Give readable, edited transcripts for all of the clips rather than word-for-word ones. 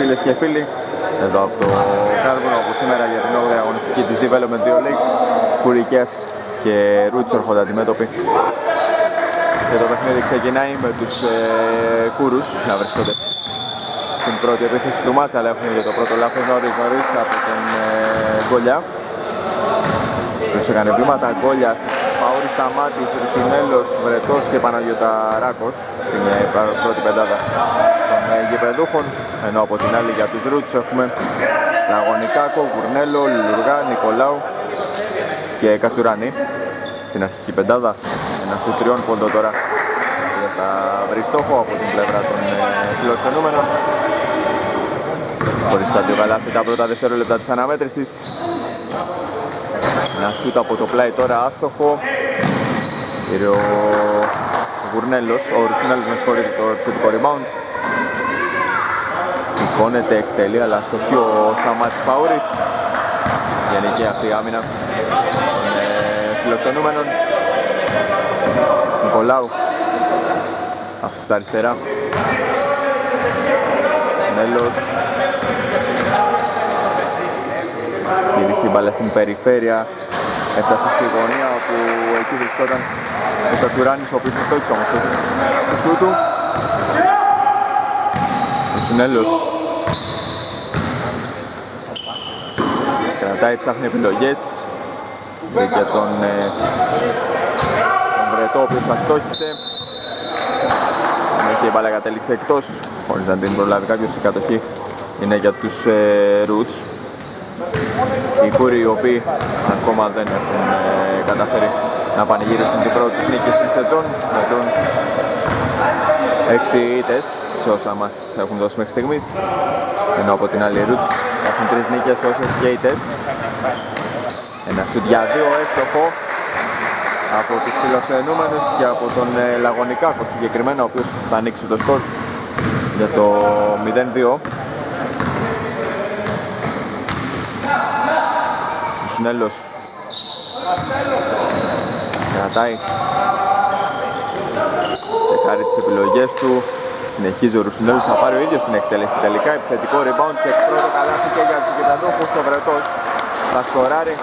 φίλες και φίλοι, εδώ από το Κάρβουνο που σήμερα για την 8η αγωνιστική της Development 2 League, Κουρικές και Roots ορχόνται αντιμέτωποι. Και το παιχνίδι ξεκινάει με τους Κούρους να βρίσκονται στην πρώτη επίθεση του μάτσα, αλλά έχουν για το πρώτο λάθος νωρίς από τον Γκολιά. Τους έκανε βήματα Γκολιας, Παούρης Σταμάτης, Ρουσινέλος, Βρετός και Παναγιωταράκος στην πρώτη πεντάδα των γηπεδούχων, ενώ από την άλλη για τους Ρούτς έχουμε Λαγωνικάκο, Γουρνέλο, Λουργά, Νικολάου και Κατσουράνη στην αρχική πεντάδα. Ένας του τριών πόντο τώρα θα βρει στόχο από την πλευρά των φιλοξενούμενων. Χωρίς κάποιο καλάθι τα πρώτα δευτερόλεπτα της αναμέτρησης. Ένα σούτ από το πλάι τώρα άστοχο. Πήρε ο Γουρνέλος, ο Ρουτσινέλος με σχολεί το θετικό rebound. Σηκώνεται, εκτελεί, αλλά αστοχεί ο Σαμάτης Παούρης. Γενική αυτή η άμυνα φιλοξενούμενων. Νικολάου, αυτός στα αριστερά. Νέλος. Η σύμπαλα στην περιφέρεια έφτασε στη γωνία όπου εκεί βρισκόταν ο Κατουράνης, ο οποίος το στόχισε όμως το σου του. Ο Συνέλος κρατάει, ψάχνει επιλογές. Βρήκε τον Βρετό, ο οποίος θα στόχισε. Συνέχεια η μπάλα κατέληξε εκτός, χωρίς να την προλάβει κάποιος. Η κατοχή είναι για τους Roots. Οι Κούροι, οι οποίοι ακόμα δεν έχουν καταφέρει να πανηγυρίσουν την πρώτη νίκη στην σεζόν, μετρούν 6 ήττες σε όσα μας έχουν δώσει μέχρι στιγμής, ενώ από την άλλη οι Roots έχουν 3 νίκες όσες και ήττες. Ένα σουτ για 2 εύστοχο από τους φιλοξενούμενους και από τον Λαγωνικάκο συγκεκριμένα, ο οποίος θα ανοίξει το σκορ για το 0-2. Νέλος κρατάει, τσεκάρει τις επιλογές του, συνεχίζει ο Ρουσινέλος, θα πάρει ο ίδιος την εκτέλεση τελικά, επιθετικό rebound και πρώτο καλάθι και για τους γηπεδούχους. Ο Βρετός θα σκοράρει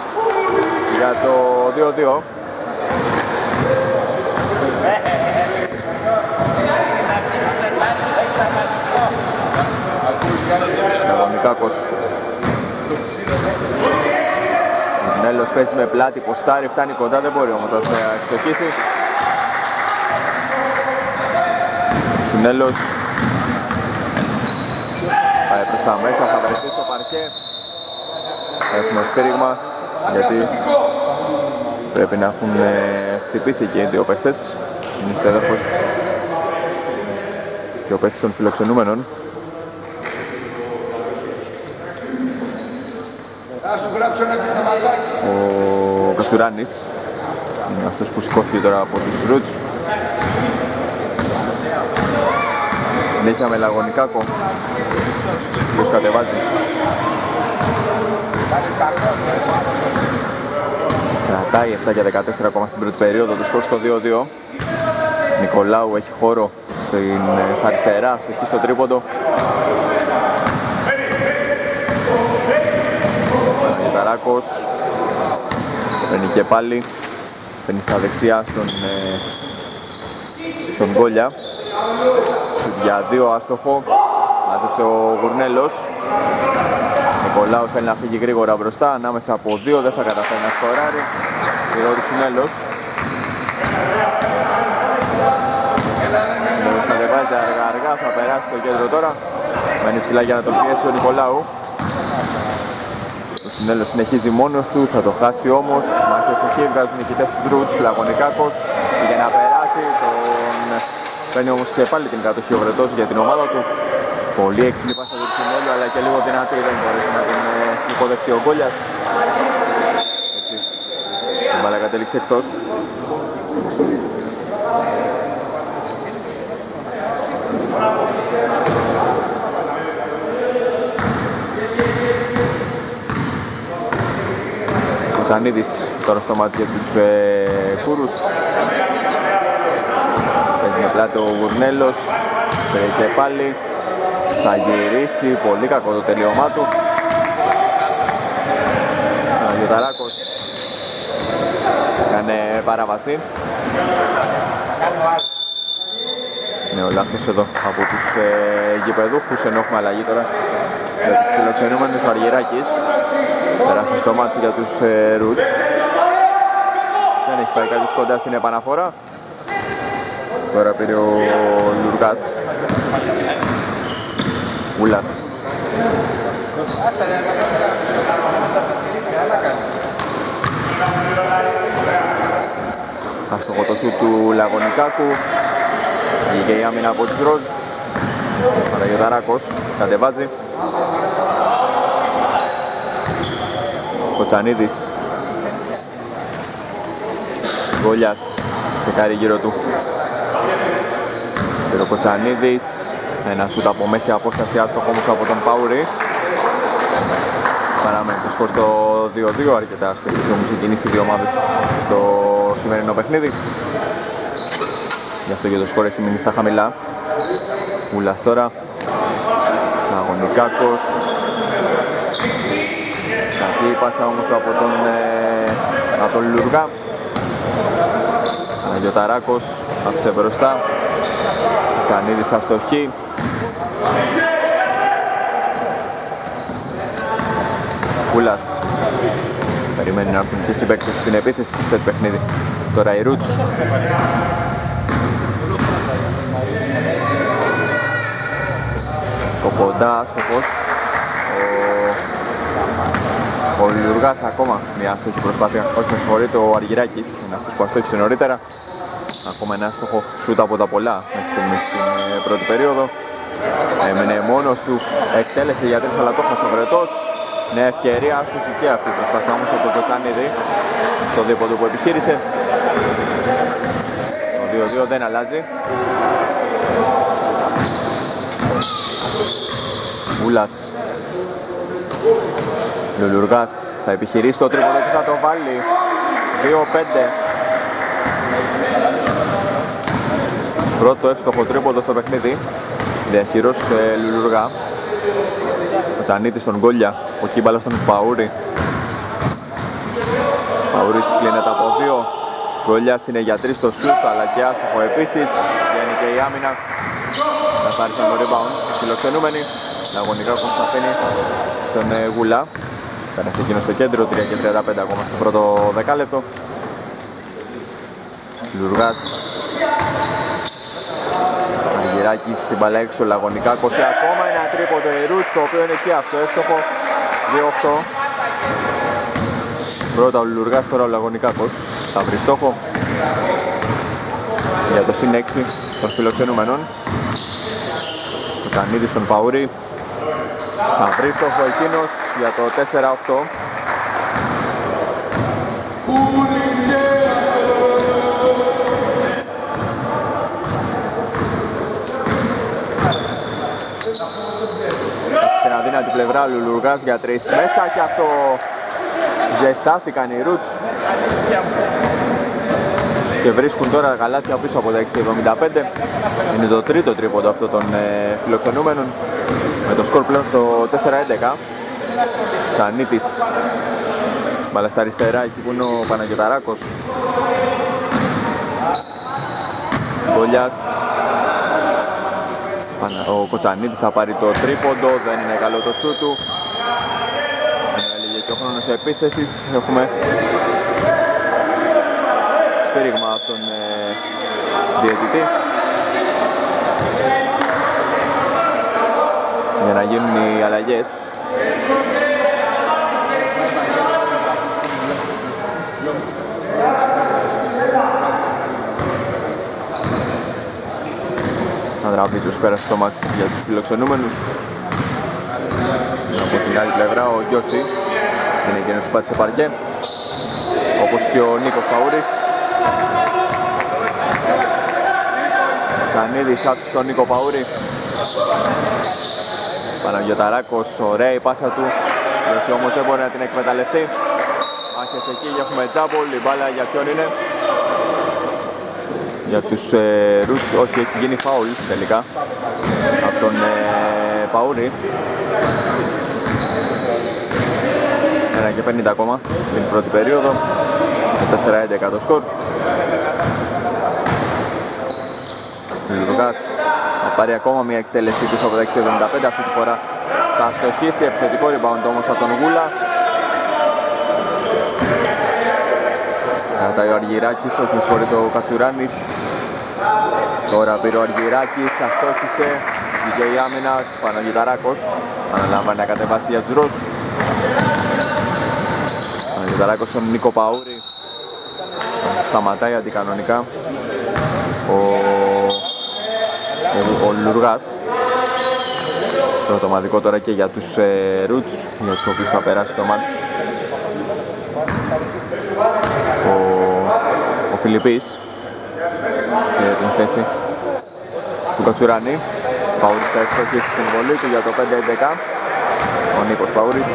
για το 2-2. Λαγωνικάκος. Νέλος παίζει με πλάτη, ποστάρει, φτάνει κοντά, δεν μπορεί όμως να εξοχίσει. Συνέλος πάει προς τα μέσα, θα βρεθεί στο παρκέ. Έχουμε σφύριγμα, γιατί πρέπει να έχουν χτυπήσει και οι δύο παίκτες. Είναι στέδαφος και ο παίκτης των φιλοξενούμενων. Ο Κατσουράνης είναι αυτός που σηκώθηκε τώρα από τους Roots. Συνέχεια με Λαγωνικάκο, ποιος κατεβάζει. Κρατάει 7 και 14 ακόμα στην πρώτη περίοδο, το σκορ στο 2-2. Νικολάου έχει χώρο στα αριστερά, στοχή στο τρίποντο. Ταράκος, παίρνει και πάλι, παίρνει στα δεξιά στον Γκόλια. Για δύο άστοχο, μάζεψε ο Γουρνέλος. Νικολάου θέλει να φύγει γρήγορα μπροστά, ανάμεσα από δύο δεν θα καταφέρει να σκοράρει. Ο Ρουσινέλος. Μπορείς να ρεβάζει αργά, θα περάσει στο κέντρο τώρα. Μένει ψηλά για να τον πιέσει ο Νικολάου. Ο Συνέλος συνεχίζει μόνος του, θα το χάσει όμως. Μάχες εκεί, βγάζουν οι κοιτές τους Roots, Λαγωνικάκος. Για να περάσει, τον παίρνει όμως και πάλι την κατοχή ο Βρετός για την ομάδα του. Πολύ έξυπνη πάσα του Συνέλου, αλλά και λίγο δυνατή, δεν μπορέσει να την υποδεχτεί ο Γκόλιας. Έτσι, η μπάλα κατέληξε εκτός. Σανίδης τώρα στο μάτι για τους Κούρους. Παίζει με πλάτη ο Γουρνέλος, και πάλι Θα γυρίσει, πολύ κακό το τελείωμά του. Ο Αγιοταράκος έκανε παράβαση. Ο λάθος εδώ από τους γηπεδούχους, ενώ έχουμε αλλαγή τώρα για τους φιλοξενούμενους. Ο Αργυράκης πέρασε στο μάτσο για τους Ρούτς. Δεν έχει πάει κάποιος κοντά στην επαναφορά. Τώρα πήρε ο Λουργάς. Ουλάς. Άστοχο το σουτ του Λαγωνικάκου. Βγήκε η άμυνα από τους Ροζ. Παραγιοταράκος κατεβάζει. Κοτσανίδης. Γκολιάς τσεκάρει γύρω του. Και ο Κοτσανίδης, ένα σούτ από μέση απόσταση, άστοχο όμως από τον Παουρί. Παραμένει το σκορ στο 2-2, αρκετά αστοχής όμως συγκινήσει οι δύο ομάδες στο σημερινό παιχνίδι. Γι' αυτό και το σκορ έχει μείνει στα χαμηλά. Ούλας τώρα. Αγωνικάκος. Κακή πάσα όμως από τον Λουργά. Αγιοταράκος άφησε μπροστά. Τσανίδης αστοχή. Ούλας. Περιμένει να έρθουν και συμπαίκτες στην επίθεση σε παιχνίδι. Τώρα η Ρούτς. Κοντά άστοχος ο Λουργάς, ακόμα μια άστοχη προσπάθεια, όχι με συγχωρείτε, ο Αργυράκης είναι αυτός που αστόχησε νωρίτερα. Ακόμα ένα άστοχο σούτ από τα πολλά μέχρι στην πρώτη περίοδο. Έμεινε μόνος του, εκτέλεσε για τρεις αλλά το χάσε ο Βρετός. Νέα ευκαιρία, άστοχη και αυτή προσπάθεια όμως από το Τσανίδη στο δίποτο που επιχείρησε. Το 2-2 δεν αλλάζει. Ούλας, Λουλουργάς θα επιχειρήσει το τρίποδο και θα το βάλει. 2-5. Πρώτο εύστοχο τρίποδο στο παιχνίδι. Διαχειρός Λουλουργά. Ο Τσανίτης στον Γκόλια, ο Κύμπαλος στον Παούρη. Παούρης κλείνεται από 2. Γκόλιας είναι για 3 στο σουτ, αλλά και άστοχο επίσης. Βγαίνει και η άμυνα. Καθάρισαν το rebound οι φιλοξενούμενοι. Αγωνικά όπως θα αφήνει στον Γουλά. Πέρασε εκείνο στο κέντρο, 3 και 35 ακόμα στο πρώτο δεκάλεπτο. Λουργάς. Αργυράκης, συμπαλά έξω, Λαγωνικά κοσέ ακόμα ένα τρίποντο Ρούτς, το οποίο είναι και αυτό εύστοχο. 2-8. Πρώτα ο Λουργάς, τώρα ο Λαγωνικάκος θα βρει στόχο για το συν 6 των φιλοξενούμενων. Ο Κανίδης στον Παούρη. Θα βρει στόχο εκείνος για το 4-8. Στην αδύνατη πλευρά Λουλουργάς για 3 μέσα και αυτό ζεστάθηκαν οι Ρούτς και βρίσκουν τώρα γαλάθια πίσω από τα 6.75. Είναι το τρίτο τρίποντο αυτό των φιλοξενούμενων, με το σκορ πλέον στο 4-11. Τσανίτης, μπάλα στα αριστερά, εκεί που είναι ο Παναγιοταράκος. Γκολιάς. Ο Κοτσανίτης θα πάρει το τρίποντο, δεν είναι καλό το σούτ του. Έλεγε και ο χρόνος επίθεσης, έχουμε σφύριγμα από τον διαιτητή. Για να γίνουν οι αλλαγές. Ανδραβίζος πέρασε το μάτς για τους φιλοξενούμενους. Από την άλλη πλευρά ο Γιώση είναι εκείνος που πάτησε παρκέ, όπως και ο Νίκος Παούρης. Κανίδης άφησε τον Νίκο Παούρη. Παναγιοταράκος, ωραία η πάσα του, Γιώση όμως δεν μπορεί να την εκμεταλλευτεί. Μάχες εκεί και έχουμε τζάμπολ, η μπάλα για ποιον είναι? Για τους Ρούτς, όχι, έχει γίνει φάουλ τελικά από τον Παούλη. 1,50 ακόμα στην πρώτη περίοδο. 4-11 το σκορ. Λουκάς θα πάρει ακόμα μια εκτέλεση του από τα 6.75. Αυτή τη φορά θα αστοχίσει. Επιθετικό rebound όμως από τον Γούλα. Κρατάει ο Αργυράκης, όχι με συγχωρεί το Κατσουράνης. Τώρα πήρε ο Αργυράκης, αστόχισε. DJ άμυνα, Παναγιωταράκος. Αναλαμβάνει να κατεβάσει για τους Ρος. Παναγιωταράκος στον Νίκο Παούρη. Σταματάει αντικανονικά ο Λουργάς. Πρωτομαδικό τώρα και για τους Ρούτς, για τους οποίους θα περάσει το μάτς. Ο Φιλιππής και την θέση του Κατσουράνη. Παούρης θα εξοχίσει την βολή του για το 5-11. Ο Νίκος Παούρης.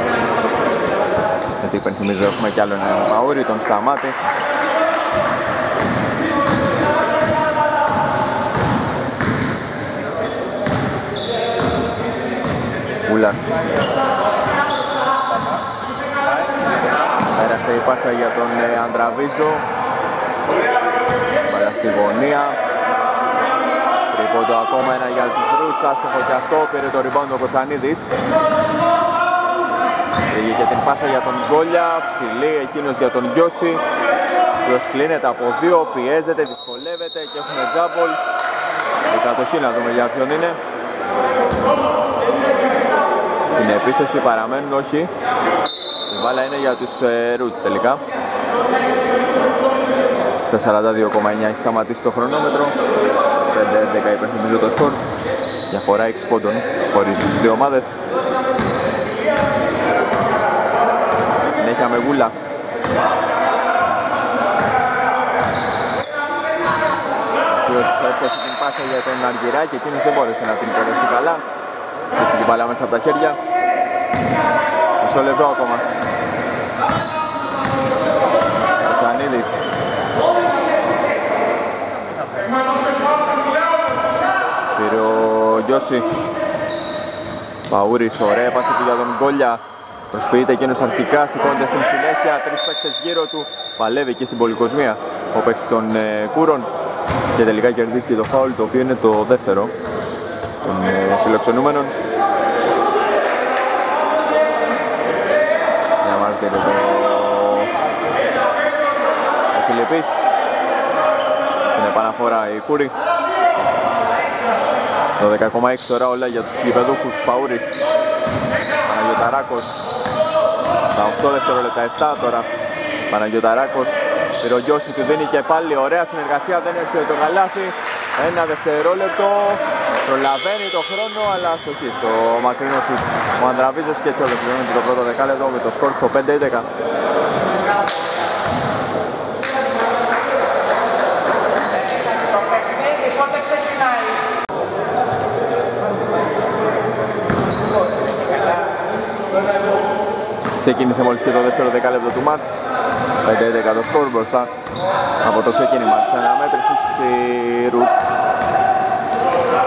Γιατί υπενθυμίζω έχουμε κι άλλο έναν Παούρη, τον Σταμάτη. Ούλας. Πέρασε η πάσα για τον Ανδραβίζο. Παρά στη γωνία. Τρίποντο ακόμα ένα για τους Ρούτς, άστοχο και αυτό, πήρε το rebound ο Κοτσανίδης. Πήγε και την πάσα για τον Γκόλια, ψηλή εκείνος για τον Γιώση. Προσκλίνεται από δύο, πιέζεται, δυσκολεύεται και έχουμε τζάμπολ. Η κατοχή να δούμε για ποιον είναι. Στην επίθεση παραμένουν όχι. Η βάλα είναι για τους Ρούτς τελικά. Στα 42,9 έχει σταματήσει το χρονόμετρο. 5-11 υπενθυμίζω το σκορ. Διαφορά 6 πόντων χωρίς τις δύο ομάδες. Συνέχεια με Γούλα. Ο έφτασε την πάσα για τον Αργυράκη, εκείνος δεν μπόρεσε να την υποδεχτεί καλά. Έχει την μπάλα μέσα από τα χέρια. Μισό λεπτό ακόμα. Κατσανίδης. Πήρε ο Γιώση. Παούρης, ωραία πάσα του για τον Γκόλια. Προσποιείται εκείνος αρχικά, σηκώνεται στην συνέχεια. Τρεις παίκτες γύρω του. Παλεύει και στην πολυκοσμία ο παίκτης των Κούρων. Και τελικά κερδίζει και το φάουλ, το οποίο είναι το δεύτερο των φιλοξενούμενων. Διαμαρτύρεται ο Φιλιππής. Στην επαναφορά η Κούρη. Το 10,6 τώρα όλα για τους γηπεδούχους. Παούρης, Παναγιωταράκος. Τα 8 δευτερόλεπτα 7 τώρα. Παναγιωταράκος, Πυρογιώση του δίνει και πάλι ωραία συνεργασία, δεν έρχεται το καλάθι. Ένα δευτερόλεπτο, προλαβαίνει το χρόνο, αλλά αστοχή στο μακρινό σου ο Ανδραβίζος και έτσι ολοκληρώνει το πρώτο δεκάλεπτο με το σκορ στο 5-11. Ξεκίνησε μόλις και το δεύτερο δεκάλεπτο του μάτς. 5-11 το σκορ μπροστά από το ξεκίνημα της αναμέτρησης οι Roots,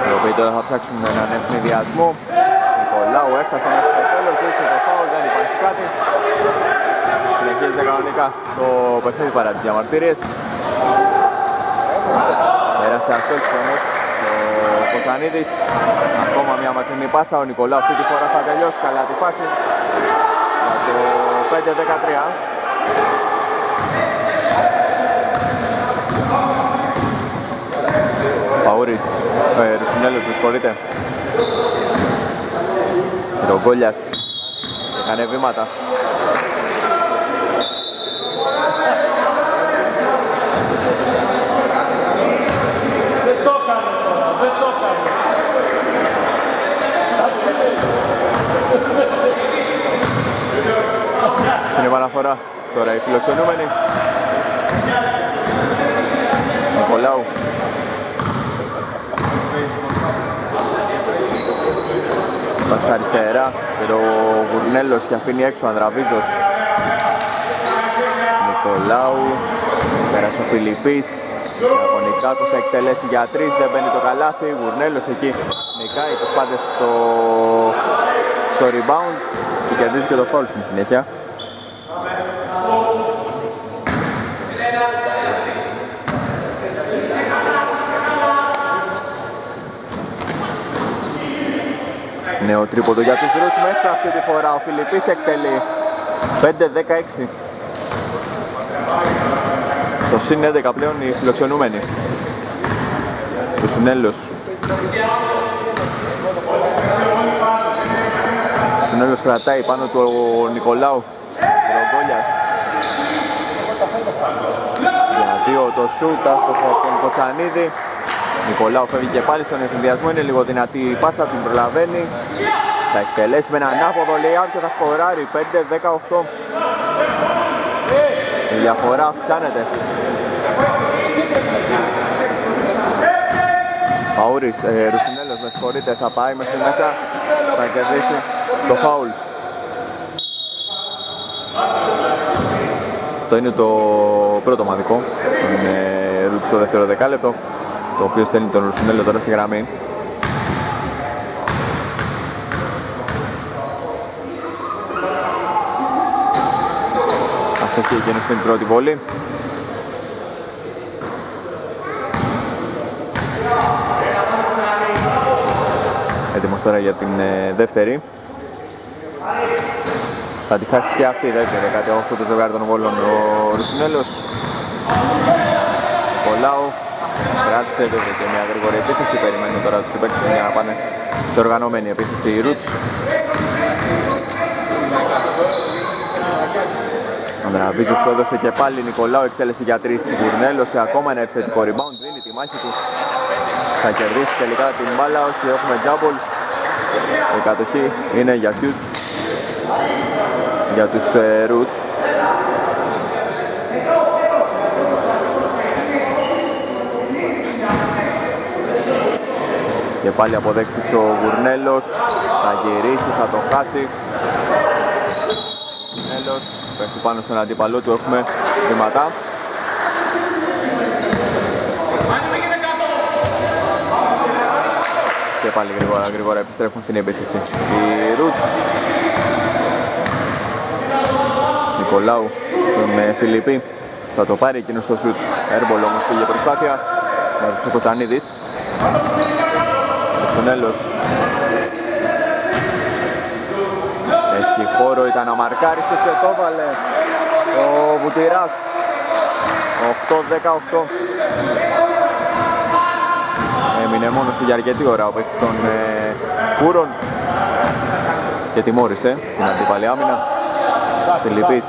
οι οποίοι τώρα θα ψάξουν έναν ευνηδιασμό. Νικολάου έφτασε μέχρι το τέλος, ζήτησε το φάουλ, δεν υπάρχει κάτι. Συνεχίζεται κανονικά το παιχνίδι παρά τις διαμαρτυρίες. Πέρασε αστόχης όμως ο Κοτσανίδης. Ακόμα μια μακρινή πάσα, ο Νικολάου αυτή τη φορά θα τελειώσει καλά τη φάση. Το 5-13. Παούρης, Ρουσινέλος δυσκολείται. Ρογκόλιας, έκανε βήματα. Δεν το έκανε τώρα, δεν το έκανε. Στην επαναφορά τώρα οι φιλοξενούμενοι. Νικολάου. Πάσα αριστερά, ο Γουρνέλος και αφήνει έξω ο Ανδραβίζος. Νικολάου, πέρασε ο Φιλιππής. Νικάκος θα εκτελέσει για 3, δεν μπαίνει το καλάθι. Γουρνέλος εκεί νικάει τους πάντες στο rebound και κερδίζει και το foul στην συνέχεια. Νέο τρίποντο για τους Ρούτς μέσα αυτή τη φορά, ο Φιλιππής εκτελεί. 5-16. Στο συν 11 πλέον οι φιλοξενούμενοι. Του Συνέλος. Ο Συνέλος κρατάει πάνω του ο Νικολάου Ρογκόλιας. Για δύο το σούτ, άστοχο από τον Κοτσανίδη. Νικολάου φεύγει και πάλι στον ευθυνδιασμό, είναι λίγο δυνατή η πάσα, την προλαβαίνει. Θα εκτελέσει με έναν άποδο Λεϊάν και θα σκοράρει. 5-18. Η διαφορά αυξάνεται. Παούρης, Ρουσινέλος, με συγχωρείτε, θα πάει μέχρι μέσα, θα κερδίσει το φάουλ. Αυτό είναι το πρώτο μαδικό, τον Ρούτς στο δεύτερο δεκάλεπτο, το οποίο στέλνει τον Ρουσινέλο τώρα στη γραμμή. Αστοχή εκείνη στην πρώτη βολή. Έτοιμος τώρα για την δεύτερη. Θα τη χάσει και αυτή η δεύτερη, 18 το ζευγάρι των βόλων. Ο Ρουσινέλος, Νικολάου, κράτησε βέβαια και μια γρήγορη επίθεση. Περιμένουν τώρα τους υπέκτες για να πάνε σε οργανωμένη επίθεση η Ρούτς. Ανδραβίζος το έδωσε και πάλι Νικολάου, εκτέλεσε για 3. Γουρνέλος σε ακόμα ένα επιθετικό rebound, δίνει τη μάχη του. Θα κερδίσει τελικά την μπάλα, όχι, έχουμε τζάμπολ. Η κατοχή είναι για ποιους? Για τους Ρούτς. Και πάλι αποδέκτης ο Γουρνέλος, θα γυρίσει, θα το χάσει. Γουρνέλος πέφτει πάνω στον αντίπαλό του, έχουμε βήματα. Και πάλι γρήγορα επιστρέφουν στην επίθεση οι Ρούτς. Νικολάου με Φιλιππή, θα το πάρει εκείνος στο σουτ. Έρμπολ όμως πήγε προσπάθεια, ο Κοτσανίδης. Ο Σουνέλος έχει χώρο, ήταν αμαρκάριστος και το έβαλε ο Βουτυράς. 8-18. Έμεινε μόνο του για αρκετή ώρα ο παίκτης των Κούρων και τιμώρησε την αντίπαλη άμυνα. Φιλιππής,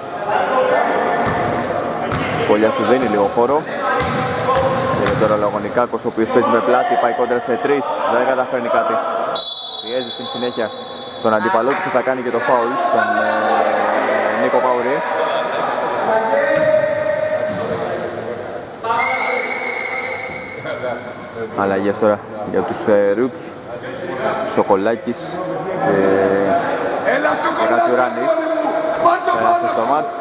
Κολλιά σου δίνει λίγο χώρο. Και τώρα ο Λαγωνικάκος, ο οποίος παίζει με πλάτη, πάει κόντρα σε 3, δεν καταφέρνει κάτι. Πιέζει στην συνέχεια τον αντίπαλό του και θα κάνει και το φάουλ στον Νίκο Παουρή. Αλλαγές τώρα για τους Ρούτς. Σοκολάκης και Κατσουράνης. Πέρασε στο μάτς,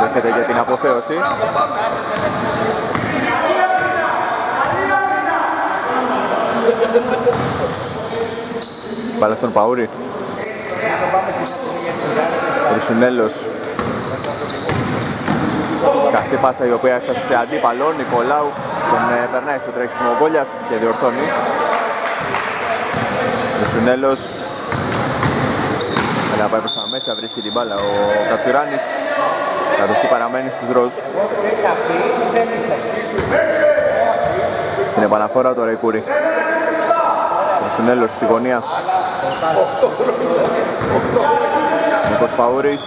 δέχεται για την αποθέωση. Μπάλα στον Παούρη. Ρουσουνέλος. Σκαστή πάσα η οποία έφτασε σε αντίπαλο. Νικολάου τον περνάει στο τρέξιμο ο Γκόλιας και διορθώνει. Ρουσουνέλος. Αλλά πάει προς τα μέσα, βρίσκει την μπάλα ο Κατσουράνης. Κατοχή παραμένει στους ροζ. Στην επαναφορά τώρα η Κούρη. Ρουσουνέλος στη γωνία. Νίκος Παούρης.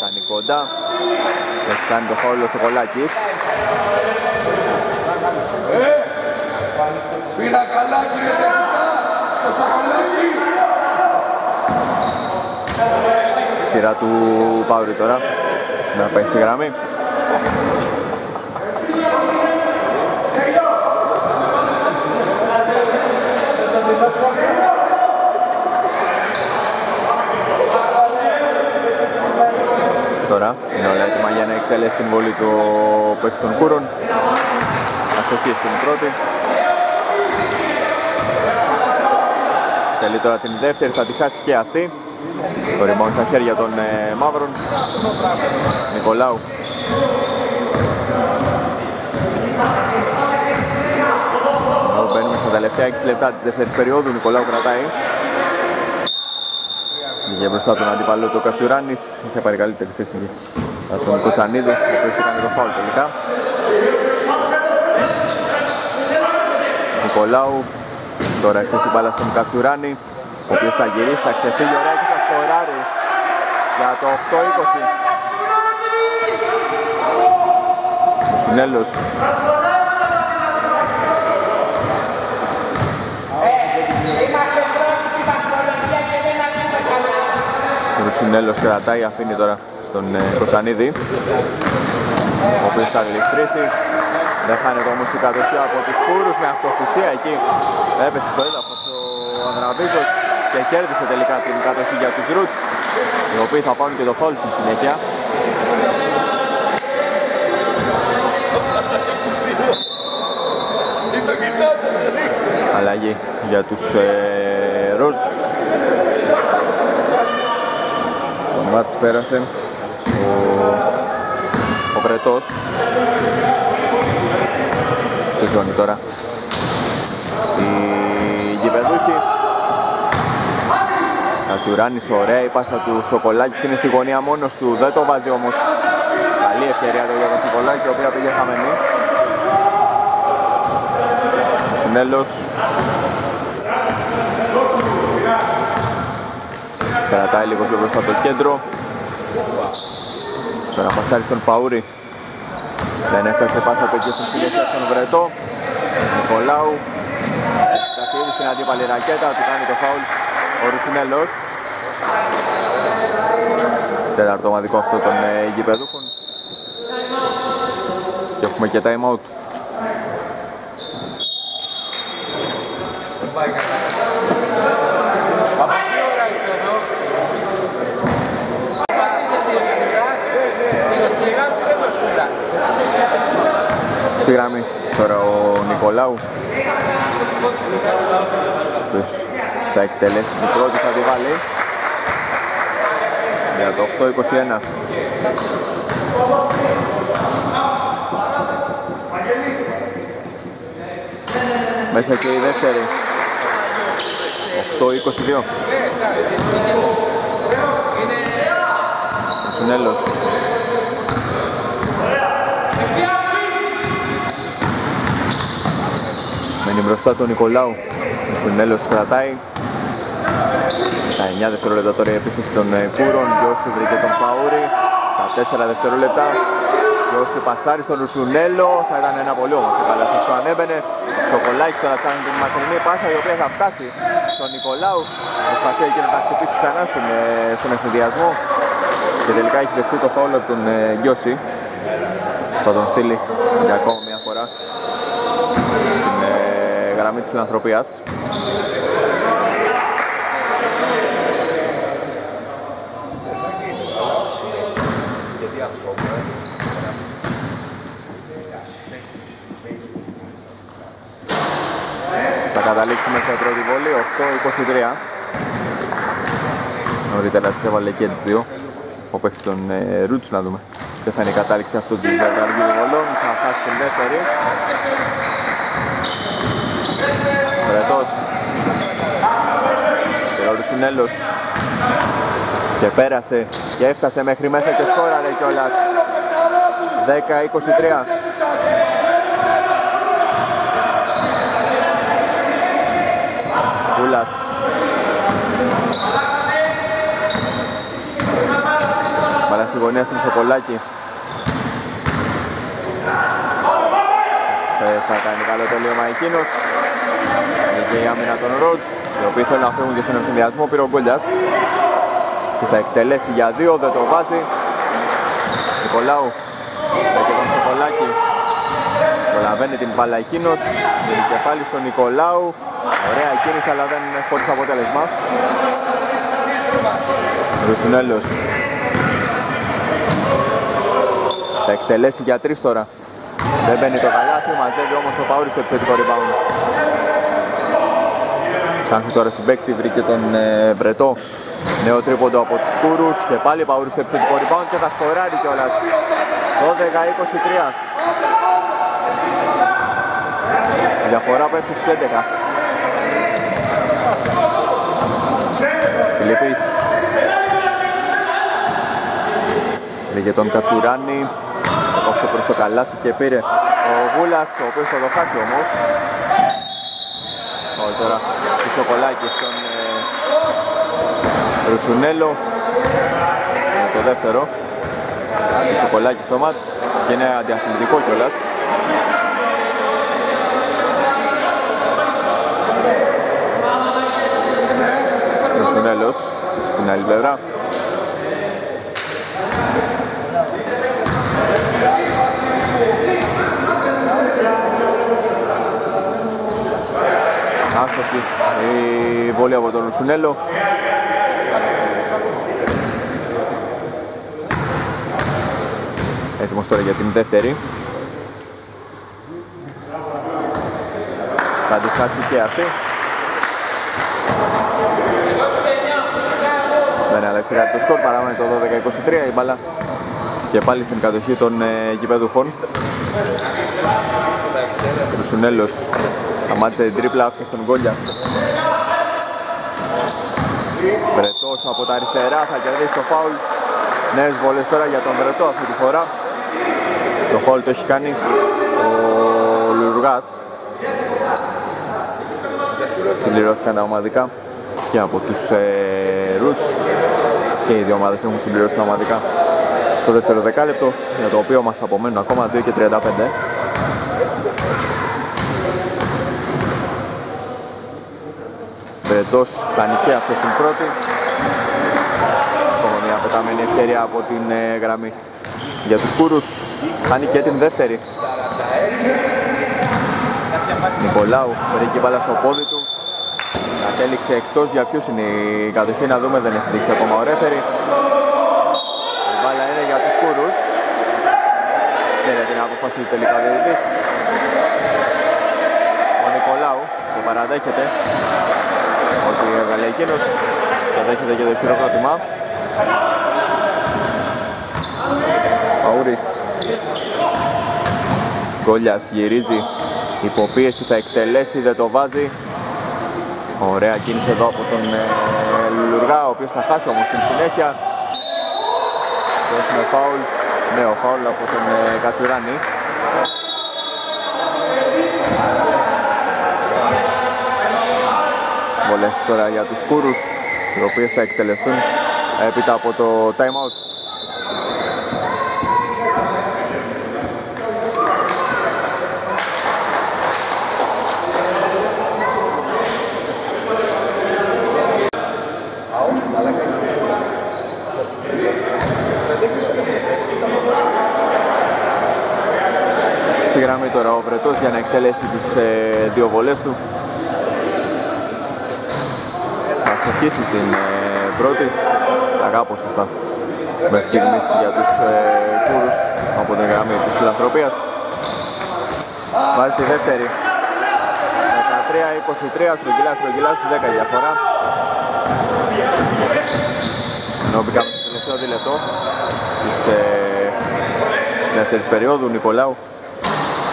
Κάνει κοντά. Έχει κάνει το φάουλ ο Σοκολάκης. Σφύρα καλά κύριε Δελτά, στο Σοκολάκη. Σειρά του Παούρη τώρα να πάει στη γραμμή. τώρα. Είναι όλα έτοιμα για να εκτελέσει την βολή του παίκτη των Κούρων. Αστοχή στην πρώτη. Τελεί τώρα την δεύτερη, θα τη χάσει και αυτή. Το rebound στα χέρια των μαύρων. Νικολάου. Μπαίνουμε στα τελευταία 6 λεπτά της δεύτερης περίοδου. Νικολάου κρατάει. Βγήκε μπροστά τον αντίπαλο του Κατσουράνης. Είχε πάρει καλύτερη θέση από τον Κοτσανίδη. Αυτός έκανε το φάουλ τελικά. Νικολάου. Τώρα έχει θέση μπάλα στον Κατσουράνη, ο οποίος θα γυρίσει, θα ξεφύγει ωραία και θα σκοράρει για το 8-20. Ο Σουνέλος. Ο Σουνέλος κρατάει, αφήνει τώρα στον Κοτσανίδη, ο οποίος θα γλιστρήσει. Δεν χάνεται όμως η κατοχή από τους Κούρους, με αυτοθυσία εκεί έπεσε στο έδαφος ο Ανδραβίζος και κέρδισε τελικά την κατοχή για τους Ρούτς, οι οποίοι θα πάρουν και το φάουλ στην συνέχεια. Αλλαγή για τους Ρούτς. Στο μάτς πέρασε ο Βρετός. Συγχρόνη τώρα η Γηπεδούχη. Κατσουράνης, ωραία η πάσα του Σοκολάκης, είναι στη γωνία μόνος του, δεν το βάζει όμως. Καλή ευκαιρία εδώ για τον Σοκολάκη, η οποία πήγε χαμένη. Συνέλος κρατάει λίγο πιο μπροστά από το κέντρο. Τώρα πασάρει στον Παούρη. Δεν έφτασε πάσα από εκεί στην σύγκριση στον Βρετό. Νικολάου. Έφτασε ήδη στην αντίπαλη ρακέτα, του κάνει το φάουλ ο Ρουσινέλος. Τέταρτο ομαδικό αυτό των γηπεδούχων. Και έχουμε και time out. Στη γραμμή τώρα ο Νικολάου, θα εκτελέσει την πρώτη, θα τη βάλει για το 8-21. Μέσα και η δεύτερη, 8-22. Ο Συνέλος. Μένει μπροστά του Νικολάου, ο Σουνέλος κρατάει. Τα 9 δευτερόλεπτα τώρα η επίθεση των Κούρων. Γιώση βρήκε τον Παούρη. Τα 4 δευτερόλεπτα Γιώση πασάρει στον Ρουσουνέλο. Θα ήταν ένα πολύ όμορφο καλάθι αυτό αν έμπαινε. Σοκολάκης τώρα κάνει την μακρινή πάσα, η οποία θα φτάσει στον Νικολάου. Προσπαθεί εκεί να τα χτυπήσει ξανά στον ευθυνδιασμό και τελικά έχει δεχτεί το φάουλ από τον Γιώση. Θα τον στείλει για ακόμα μια φορά γραμμή της φιλανθρωπίας. Θα καταλήξει μέχρι την πρώτη βολή, 8-23. Νωρίτερα της έβαλε και τις δύο. Ο παίκτης των Ρούτς, να δούμε. Δεν θα είναι η κατάληξη αυτού του δεκαργίου βολών, θα χάσει την δεύτερη. Βρετός και ο Ρουσινέλος, και πέρασε και έφτασε μέχρι μέσα και σκόραρε κιόλας. 10-23. Κούλας μπάλα στη γωνία στον Σοκολάκη. Θα κάνει καλό τελείωμα εκείνος. Και η άμυνα των Ροτζ, οι οποίοι θέλουν να φύγουν και στον ευθυνδιασμό. Πήρε ο Γκούλιας που θα εκτελέσει για δύο, δεν το βάζει. Νικολάου και τον Σοκολάκη. Προλαβαίνει την μπάλα εκείνος, δίνει κεφάλι στον Νικολάου. Ωραία κίνηση, αλλά δεν είναι χωρίς αποτέλεσμα. Ρουσουνέλος. εκτελέσει για 3 τώρα. Δεν μπαίνει το καλάθι, μαζεύει όμως ο Παούρης το επιθετικό rebound. Ψάχνει τώρα συμπαίκτη, βρήκε τον Βρετό. Νέο τρίποντο από τους Κούρους και πάλι Παούρης το επιθετικό rebound και θα σκοράρει κιόλας. 12-23. Η διαφορά πέφτει στους 11. Φιλιππής. Βρήκε τον Κατσουράνη. Κόψε προς το καλάθι και πήρε ο Γούλας, ο οποίος θα το χάσει όμως. Όχι τώρα, του Σοκολάκη στον Ρουσουνέλο. Είναι το δεύτερο. Του Σοκολάκη στο μάτς και είναι αντιαθλητικό κιόλας. Ρουσουνέλος στην άλλη πλευρά. Άσταση, η βόλη από τον Ρουσουνέλο. Έτοιμος τώρα για την δεύτερη. Θα τη χάσει και αυτή. Δεν άλλαξε κάτι το σκορ, παραμένει το 12-23 η μπάλα. Και πάλι στην κατοχή των γηπεδούχων. Ρουσουνέλος αμάτσε την τρίπλα, άφησε στον Γκόλια. Βρετός από τα αριστερά θα κερδίσει το φάουλ. Νέες βολές τώρα για τον Βρετό αυτή τη φορά. Το φάουλ το έχει κάνει ο Λουργάς. Συμπληρώθηκαν τα ομαδικά και από τους Ρούτς. Και οι δύο ομάδες έχουν συμπληρώσει τα ομαδικά στο δεύτερο δεκάλεπτο, για το οποίο μας απομένουν ακόμα 2:35. Βρετός κάνει και αυτό στην πρώτη. Ακόμα μια πεταμένη ευκαιρία από την γραμμή για τους Κούρους. Κάνει και την δεύτερη. Νικολάου βρήκε μπάλα στο πόδι του. Κατέληξε εκτός. Για ποιους είναι η κατοχή να δούμε, δεν έχει δείξει ακόμα ο ρέφερη. Η μπάλα είναι για τους Κούρους. Ξέρετε την αποφάση του τελικά διαιτητής. Ο Νικολάου που παραδέχεται ότι έβγαλε εκείνος, κατέχεται και το χειροκρότημα. Παούρης. Γκόλιας γυρίζει, υποπίεση, θα εκτελέσει, δεν το βάζει. Ωραία κίνηση εδώ από τον Λουργά, ο οποίος θα χάσει όμως την συνέχεια. Έχουμε φάουλ, νέο φάουλ από τον Κατσουράνη. Βολές τώρα για τους Κούρους, οι οποίες θα εκτελεστούν έπειτα από το time out. Στη γραμμή τώρα ο Βρετός για να εκτελέσει τις δύο βολές του. Θα αρχίσει την πρώτη, αγάπω σωστά μέχρι στιγμής για τους Κούρους από την γραμμή της φιλανθρωπίας. Βάζει τη δεύτερη. 13-23, στρογγυλάς, 10 διαφορά. Ενώ μπήκαμε στο τελευταίο δίλεπτο της δεύτερης περίοδου, Νικολάου.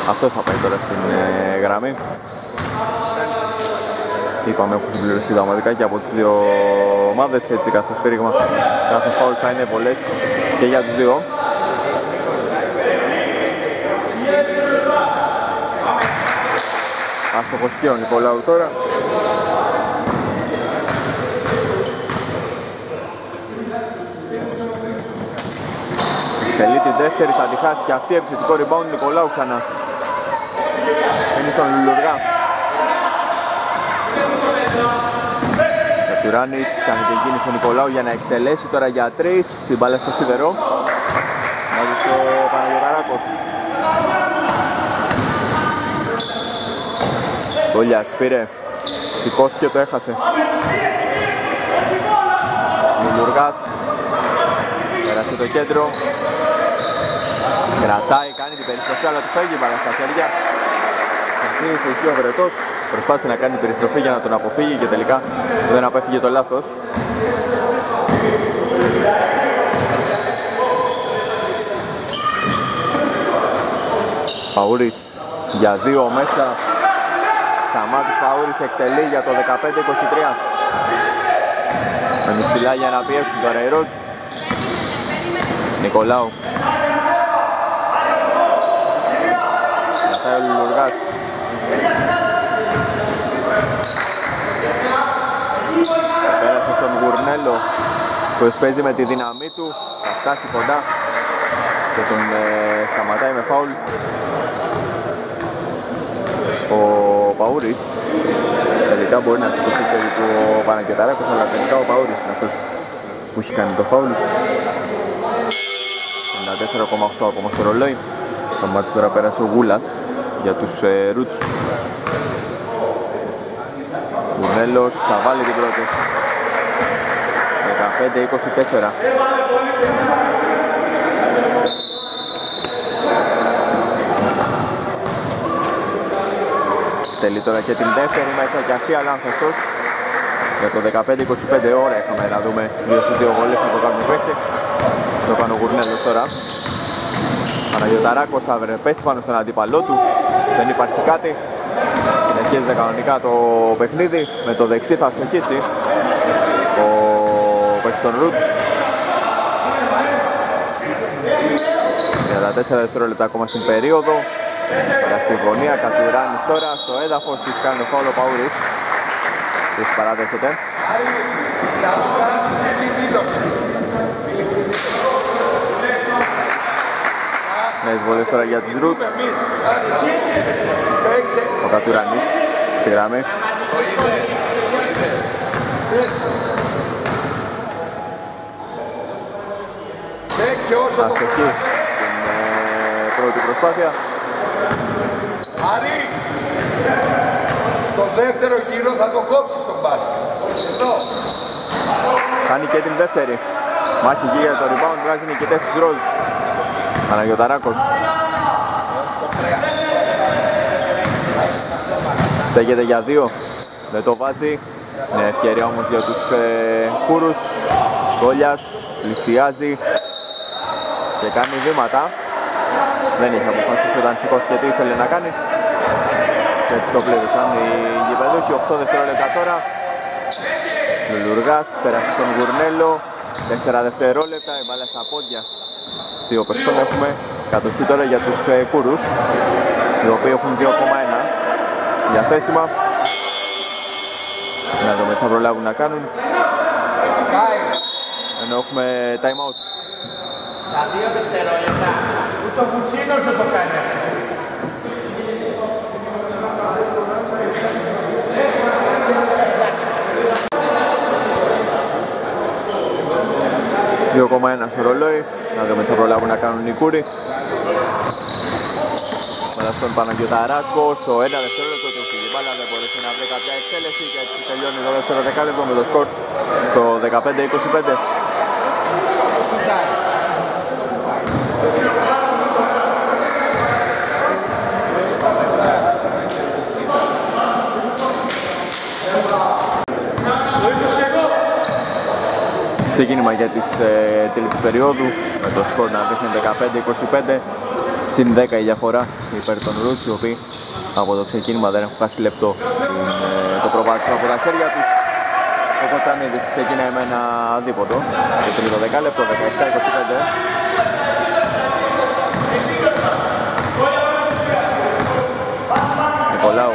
Αυτό θα πάει τώρα στην γραμμή. Είπαμε έχουν συμπληρωθεί τα ομαδικά και από τις δύο ομάδες, έτσι κάθε σφύριγμα, κάθε φάουλ θα είναι πολλές και για τους δύο. Άστοχος και ο Νικολάου τώρα. Τελεί την δεύτερη, θα τη χάσει και αυτή, επιθετικό rebound Νικολάου ξανά. Είναι στον Λουργά. Κατσουράνης κάνει την κίνηση ο Νικολάου για να εκτελέσει τώρα για 3. Η μπάλα στο σίδερο. Μάζεψε ο Παναγιωταράκος. Κόλιας πήρε, σηκώθηκε, το έχασε. Λουργάς πέρασε το κέντρο. Κρατάει, κάνει την περιστροφή, αλλά του φεύγει η μπάλα στα χέρια. Συνεχίζει εκεί ο Βρετός, προσπάθησε να κάνει την περιστροφή για να τον αποφύγει και τελικά δεν απέφυγε το λάθος. Παούρης για δύο μέσα. Σταμάτης Παούρης εκτελεί για το 15-23. Ανιψηλά για να πιέσουν τώρα οι Ρότζ. Νικολάου. Καθάει ο Λουλουργάς. Πέρασε στον Γουρνέλο που παίζει με τη δύναμή του. Θα φτάσει κοντά και τον σταματάει με φάουλ ο Παούρης. Τελικά μπορεί να σηκωθεί το χέρι του ο Παναγιωταράκος, αλλά τελικά ο Παούρης είναι αυτός που έχει κάνει το φάουλ. 94,8 ακόμα στο ρολόι. Στο μάτι τώρα πέρασε ο Γούλας για τους Ρούτσου. Κουνέλος θα βάλει την πρώτη. 15-24. Τελεί τώρα και την δεύτερη μέσα και αυτή, αλλά ανθεστός. Για το 15-25 ώρα είχαμε να δούμε 2-2 γόλες από το κάνουν παίκτη. Το κάνει ο Γουρνέλος τώρα. Παναγιωταράκος θα πέσει πάνω στον αντίπαλό του. Δεν υπάρχει κάτι. Συνεχίζεται κανονικά το παιχνίδι. Με το δεξί θα στοχίσει ο παίκτης των Ρούτς. 34 δευτερόλεπτα ακόμα στην περίοδο. Παρά στη γωνία, Κατσουράνης τώρα στο έδαφος της κάνει ο φάουλ ο Παούρης. Της παράδεχεται. Νέες βολές τώρα για τους Ρούτς. Ο Κατσουράνης στη γραμμή. Αστοχή την πρώτη προσπάθεια. Άρη, στο δεύτερο γύρο θα το κόψεις τον μπάσκετ. Κάνει και την δεύτερη. Μάχη γύρω για το rebound, βγάζει νικητές της Ροζ. Παναγιωταράκος. Στέκεται για δύο. Δεν το βάζει. Είναι ευκαιρία όμως για τους Κούρους. Κόλιας πλησιάζει και κάνει βήματα. Δεν είχε αποφασίσει όταν σηκώθηκε τι ήθελε να κάνει και έτσι το πλήρωσαν οι γηπεδούχοι. 8 δευτερόλεπτα τώρα. Λουργάς πέρασε στον Γουρνέλο. 4 δευτερόλεπτα, η μπάλα στα πόδια. Δύο παιχτών έχουμε κατοχή τώρα για τους Κούρους, οι οποίοι έχουν 2,1 διαθέσιμα. Να δούμε τι θα προλάβουν να κάνουν, ενώ έχουμε time out. Στα 2 δευτερόλεπτα. Το κουτσίνος δεν το κάνει. Δύο κόμμα ένα στο ρολόι. Να δούμε τι θα προλάβουν να κάνουν οι Κούροι. Μετά στον Παναγιωταράκο στο ένα δευτερόλεπτο του Φιλιμπάλα δεν μπορούσε να βρει κάποια εξέλιξη και έτσι τελειώνει το δεύτερο δεκάλεπτο με το σκορ στο 15-25. Ξεκίνημα για τις τελείψεις περίοδου με το σκορ να δείχνει 15-25, συν 10 η διαφορά υπέρ των Ρούτς, οι οποίοι από το ξεκίνημα δεν έχουν χάσει λεπτό το προβάδισμα από τα χέρια τους. Ο Κοτσανίδης ξεκινάει με ένα δίποτο, το τρίτο δεκάλεπτο, 17-25. Νικολάου.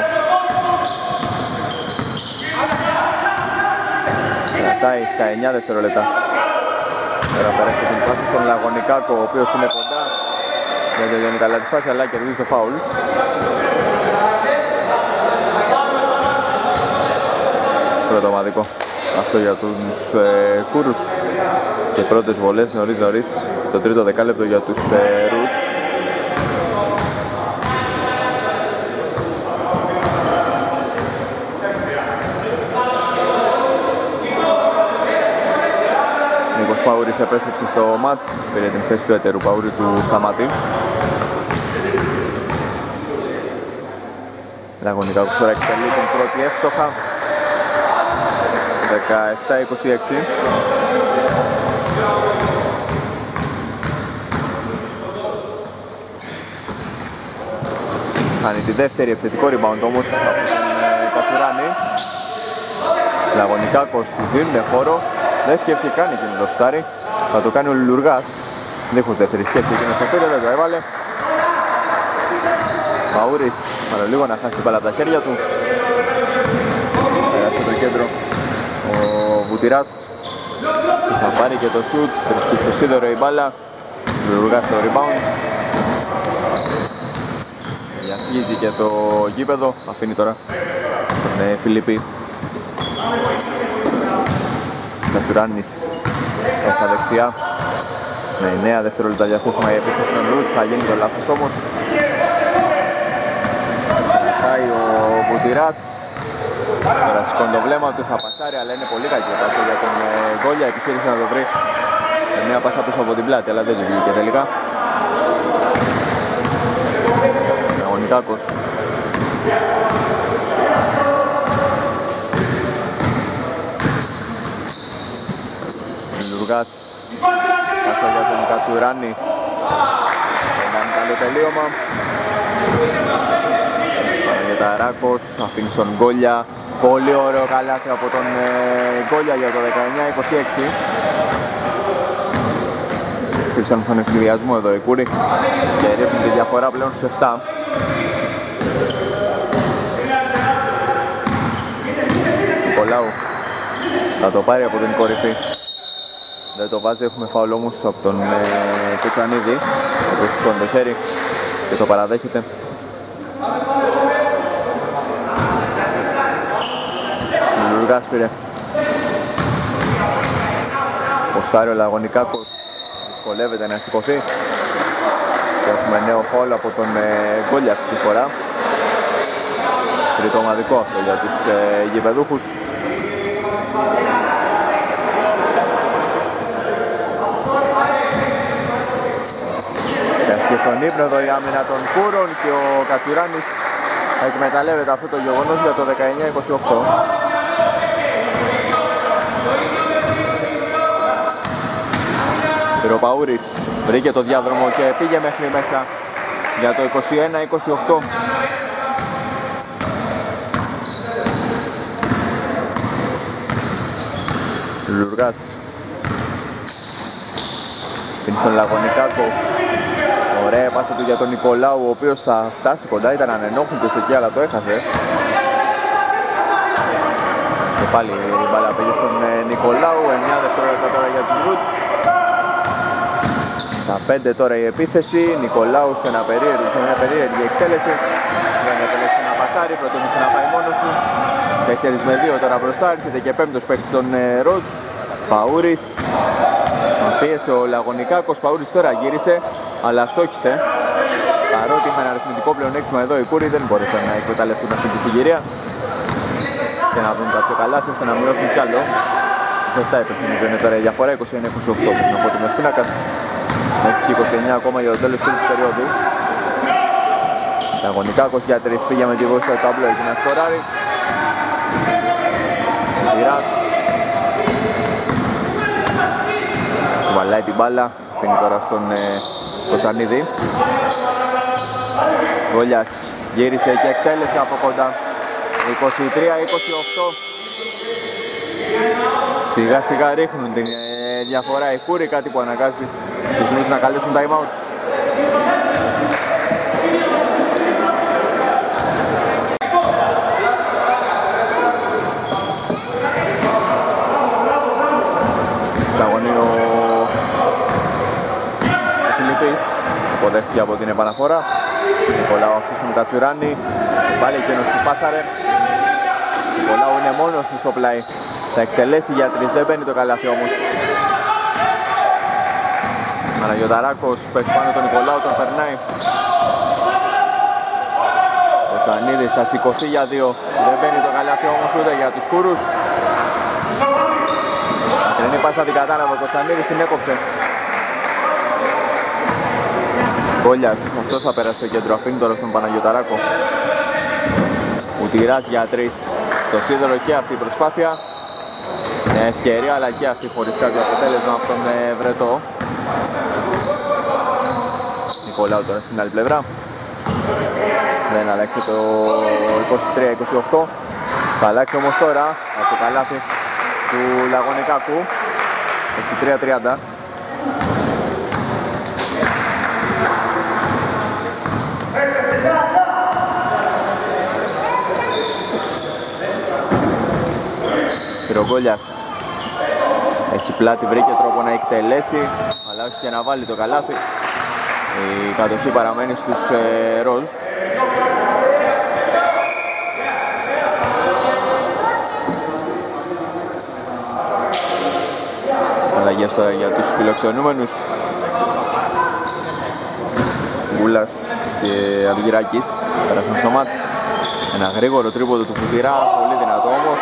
Κρατάει στα 9 δευτερόλεπτα. Τώρα πέρασε την φάση στον Λαγωνικάκο, ο οποίος είναι κοντά. Δεν τελειώνει καλά τη φάση, αλλά κερδίζει το φάουλ. Πρώτο ομαδικό. Αυτό για τους Κούρους. Και πρώτες βολές νωρίς στο τρίτο δεκάλεπτο για τους Ρούτς. Παούρης επέστρεψε στο μάτς, πήρε την θέση του έτερου Παούρη του Σταμάτη. Λαγωνικά κουστορά εκτελεί την πρώτη εύστοχα. 17-26. Χάνει τη δεύτερη επιθετικό rebound όμως από την Κατσουράνη. Λαγωνικάκος του δίνει χώρο. Δεν σκέφτηκε καν εκείνος το σουτάρι. Θα το κάνει ο Λουλουργάς. Δίχως δεύτερη σκέψη εκείνος το πήρε, δεν το έβαλε. Παούρης, μάλλον λίγο να χάσει την μπάλα από τα χέρια του. Πέρασε το κέντρο ο Βουτυράς. Θα πάρει και το σουτ, βρίσκει στο σίδερο η μπάλα. Λουλουργάς το rebound. Διασχίζει και το γήπεδο, αφήνει τώρα τον Φιλίππη. Κατσουράνης στα δεξιά. Με 9 δευτερόλεπτα διαθέσιμα η επίθεση των Ρούτς, θα γίνει το λάθος όμως. Πάει ο Βουτυράς. Τώρα σηκώνει το βλέμμα του, θα πασάρει, αλλά είναι πολύ κακή πάσα για τον Γκόλια. Επιχείρησε να το βρει με μια πάσα πίσω από την πλάτη, αλλά δεν του βγήκε τελικά. Αγωνικάκος. Λουργάς, πάσα για τον Κατσουράνη. Έναν καλό τελείωμα. Παραγεταράκος, αφήνει στον Γκόλια. Πολύ ωραίο καλάθι από τον Γκόλια για το 19-26. Χτύψαν στον εκδιασμό εδώ οι Κούροι και ρίχνουν τη διαφορά πλέον στους 7. Νικολάου θα το πάρει από την κορυφή. Δεν το βάζει, έχουμε φάουλ όμως από τον Κουτσανίδη, ο οποίος σηκώνει το χέρι και το παραδέχεται. Λουργάς πήρε. Ποστάρει ο Λαγωνικάκος, δυσκολεύεται να σηκωθεί. Και έχουμε νέο φάουλ από τον Γκόλια αυτή τη φορά. Τρίτο ομαδικό αυτό για τους γηπεδούχους. Και στον ύπνο εδώ η άμυνα των Κούρων και ο Κατσουράνης εκμεταλλεύεται αυτό το γεγονός για το 19-28. Ο Παούρης βρήκε το διάδρομο και πήγε μέχρι μέσα για το 21-28. Λουργάς πίνει στον Λαγωνικάκο. Ωραία πάσα του για τον Νικολάου, ο οποίος θα φτάσει κοντά, ήταν ανενόχλητος εκεί αλλά το έχασε. Και πάλι η μπάλα πήγε στον Νικολάου, 9 δευτερόλεπτα τώρα για τους Ρούτς. Στα 5 τώρα η επίθεση, Νικολάου σε μια περίεργη εκτέλεση. Δεν επέλεξε να πασάρει, προτίμησε να πάει μόνος του. 4 με 2 τώρα μπροστά, έρχεται και 5ος παίκτης των Ρούτς, Παούρης. Πίεσε ο Λαγωνικάκος, Παούρης τώρα γύρισε, αλλά στόχισε. Παρότι είχαν αριθμητικό πλεονέκτημα εδώ οι Κούροι, δεν μπόρεσαν να εκμεταλλευτούν αυτή τη συγκυρία και να δουν κάποιο καλάθι ώστε να μειώσουν κι άλλο. Στις 7 υπερθυμίζω είναι τώρα η διαφορά, 21-28 από την Μεσκούνακα. Έχει 29 ακόμα για το τέλος της περίοδου. Λαγωνικάκος για 3 πήγε με τη βοήθεια του ταμπλό εκεί να σκοράρει. Πειράς. Βαλάει την μπάλα, αφήνει τώρα στον Κοτσανίδη. Γκολιάς γύρισε και εκτέλεσε από κοντά. 23-28. Σιγά σιγά ρίχνουν την διαφορά οι Κούροι, κάτι που αναγκάζει τους Ρούτς να καλέσουν time out. Αποδέχτηκε από την επαναφορά. Νικολάου αυξήσουν τα Τσουράνη. Πάλι εκείνος που πάσαρε. Νικολάου είναι μόνος στο πλάι. Θα εκτελέσει για 3, δεν μπαίνει το καλάθι όμως. Μαναγιωταράκος παίχνει πάνω τον Νικολάου, τον περνάει. Ο Τσανίδης θα σηκωθεί για 2. Δεν μπαίνει το καλάθι όμως ούτε για τους Κούρους. Κρινή πάσα την κατάλαβε, ο Κωνσταντίδης την έκοψε. Κόλλιας, αυτός θα πέρασε στο κέντρο, αφήνει τώρα στον Παναγιωταράκο. Ουτηράς για 3, στο σίδερο και αυτή η προσπάθεια. Είναι ευκαιρία αλλά και αυτή χωρίς κάποιο αποτέλεσμα από τον Βρετό. Νικολάου τώρα στην άλλη πλευρά. Δεν αλλάξει το 23-28. Θα αλλάξει όμως τώρα από το καλάθι του Λαγωνικάκου. 63-30. Κυρογκόλιας έχει πλάτη, βρήκε τρόπο να εκτελέσει, αλλά όχι και να βάλει το καλάθι. Η κατοχή παραμένει στους ροζ. Αλλαγές τώρα για τους φιλοξενούμενους. Γκούλας και Αυγυράκης πέρασαν στο μάτς. Ένα γρήγορο τρίποδο του Φουθυρά, πολύ δυνατό όμως.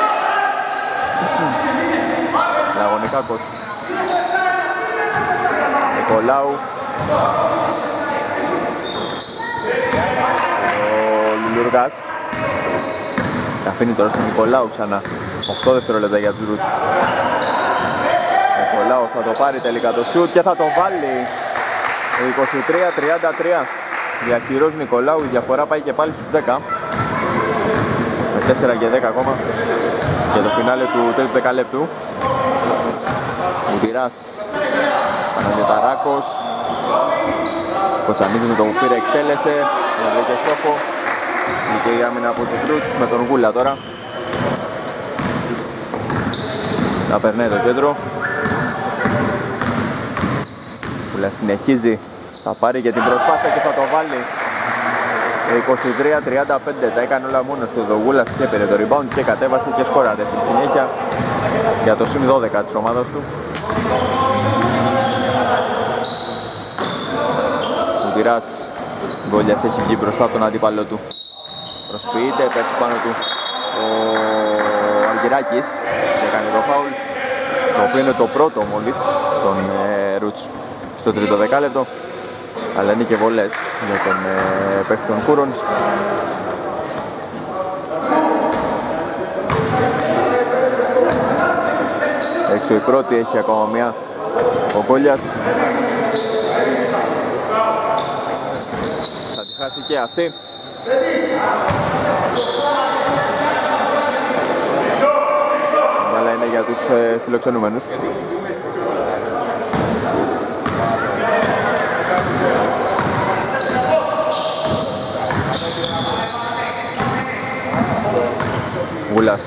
Λαγωνικάκος, Νικολάου. Ο Λουλουργάς αφήνει τώρα στον Νικολάου ξανά. 8 δευτερόλεπτα για τους Ρούτσους. Νικολάου θα το πάρει τελικά το σιούτ και θα το βάλει. 23-33. Διαχειρός Νικολάου, η διαφορά πάει και πάλι στους 10. Με 4 και 10 ακόμα για το φινάλε του τρίτου δεκαλέπτου. Μουτηράς, Παναγιωταράκος. Κοτσανίδης με τον που πήρε εκτέλεσε, με βρήκε στόχο. Και η άμυνα από τους Ρούτσους με τον Γκούλα τώρα. Θα περνάει το κέντρο. Γκούλα συνεχίζει, θα πάρει και την προσπάθεια και θα το βάλει. 23-35, τα έκανε όλα μόνος του εδώ. Γκούλας και πήρε το rebound και κατέβασε και σκόραρε στην συνέχεια για το συν 12 της ομάδας του. Ο Γκόλιας έχει βγει μπροστά από τον αντίπαλο του. Προσποιείται, πέφτει πάνω του ο Αργυράκης και κάνει το φάουλ, το οποίο είναι το πρώτο μόλις τον Ρούτσου στο τρίτο δεκάλεπτο, αλλά είναι και βολές για τον παίκτη των Κούρων. Έξω η πρώτη, έχει ακόμα μία ο Γκόλιας. Χάσει και αυτή. Συμβάλα είναι για τους φιλοξενούμενους. Γκούλας.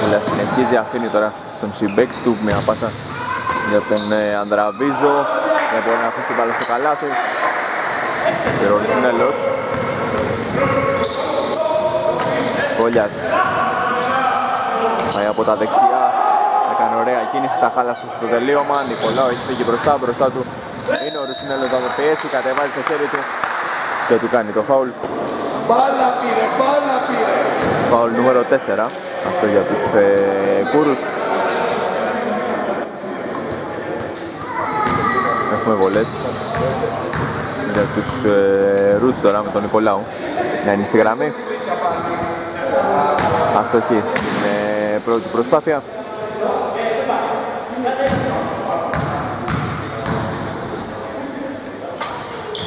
Γκούλας συνεχίζει, αφήνει τώρα στον συμπέκτη του μια πάσα για τον Ανδραβίζο, δεν μπορεί να αφήσει την μπάλα στο καλάθι. Τερορισμέλος. Κόλλιας. Πάει από τα δεξιά, έκανε ωραία κίνηση, τα χάλασε στο τελείωμα. Νικολάου έχει φύγει μπροστά, μπροστά του είναι ο Ρουσινέλος να το πιέσει, κατεβάζει το χέρι του και του κάνει το φάουλ. Μπάλα πήρε, μπάλα πήρε. Φάουλ νούμερο 4, αυτό για τους Κούρους. Έχουμε βολές για τους Ρούτσους τώρα με τον Νικολάου να είναι στη γραμμή. Αστοχή στην πρώτη προσπάθεια.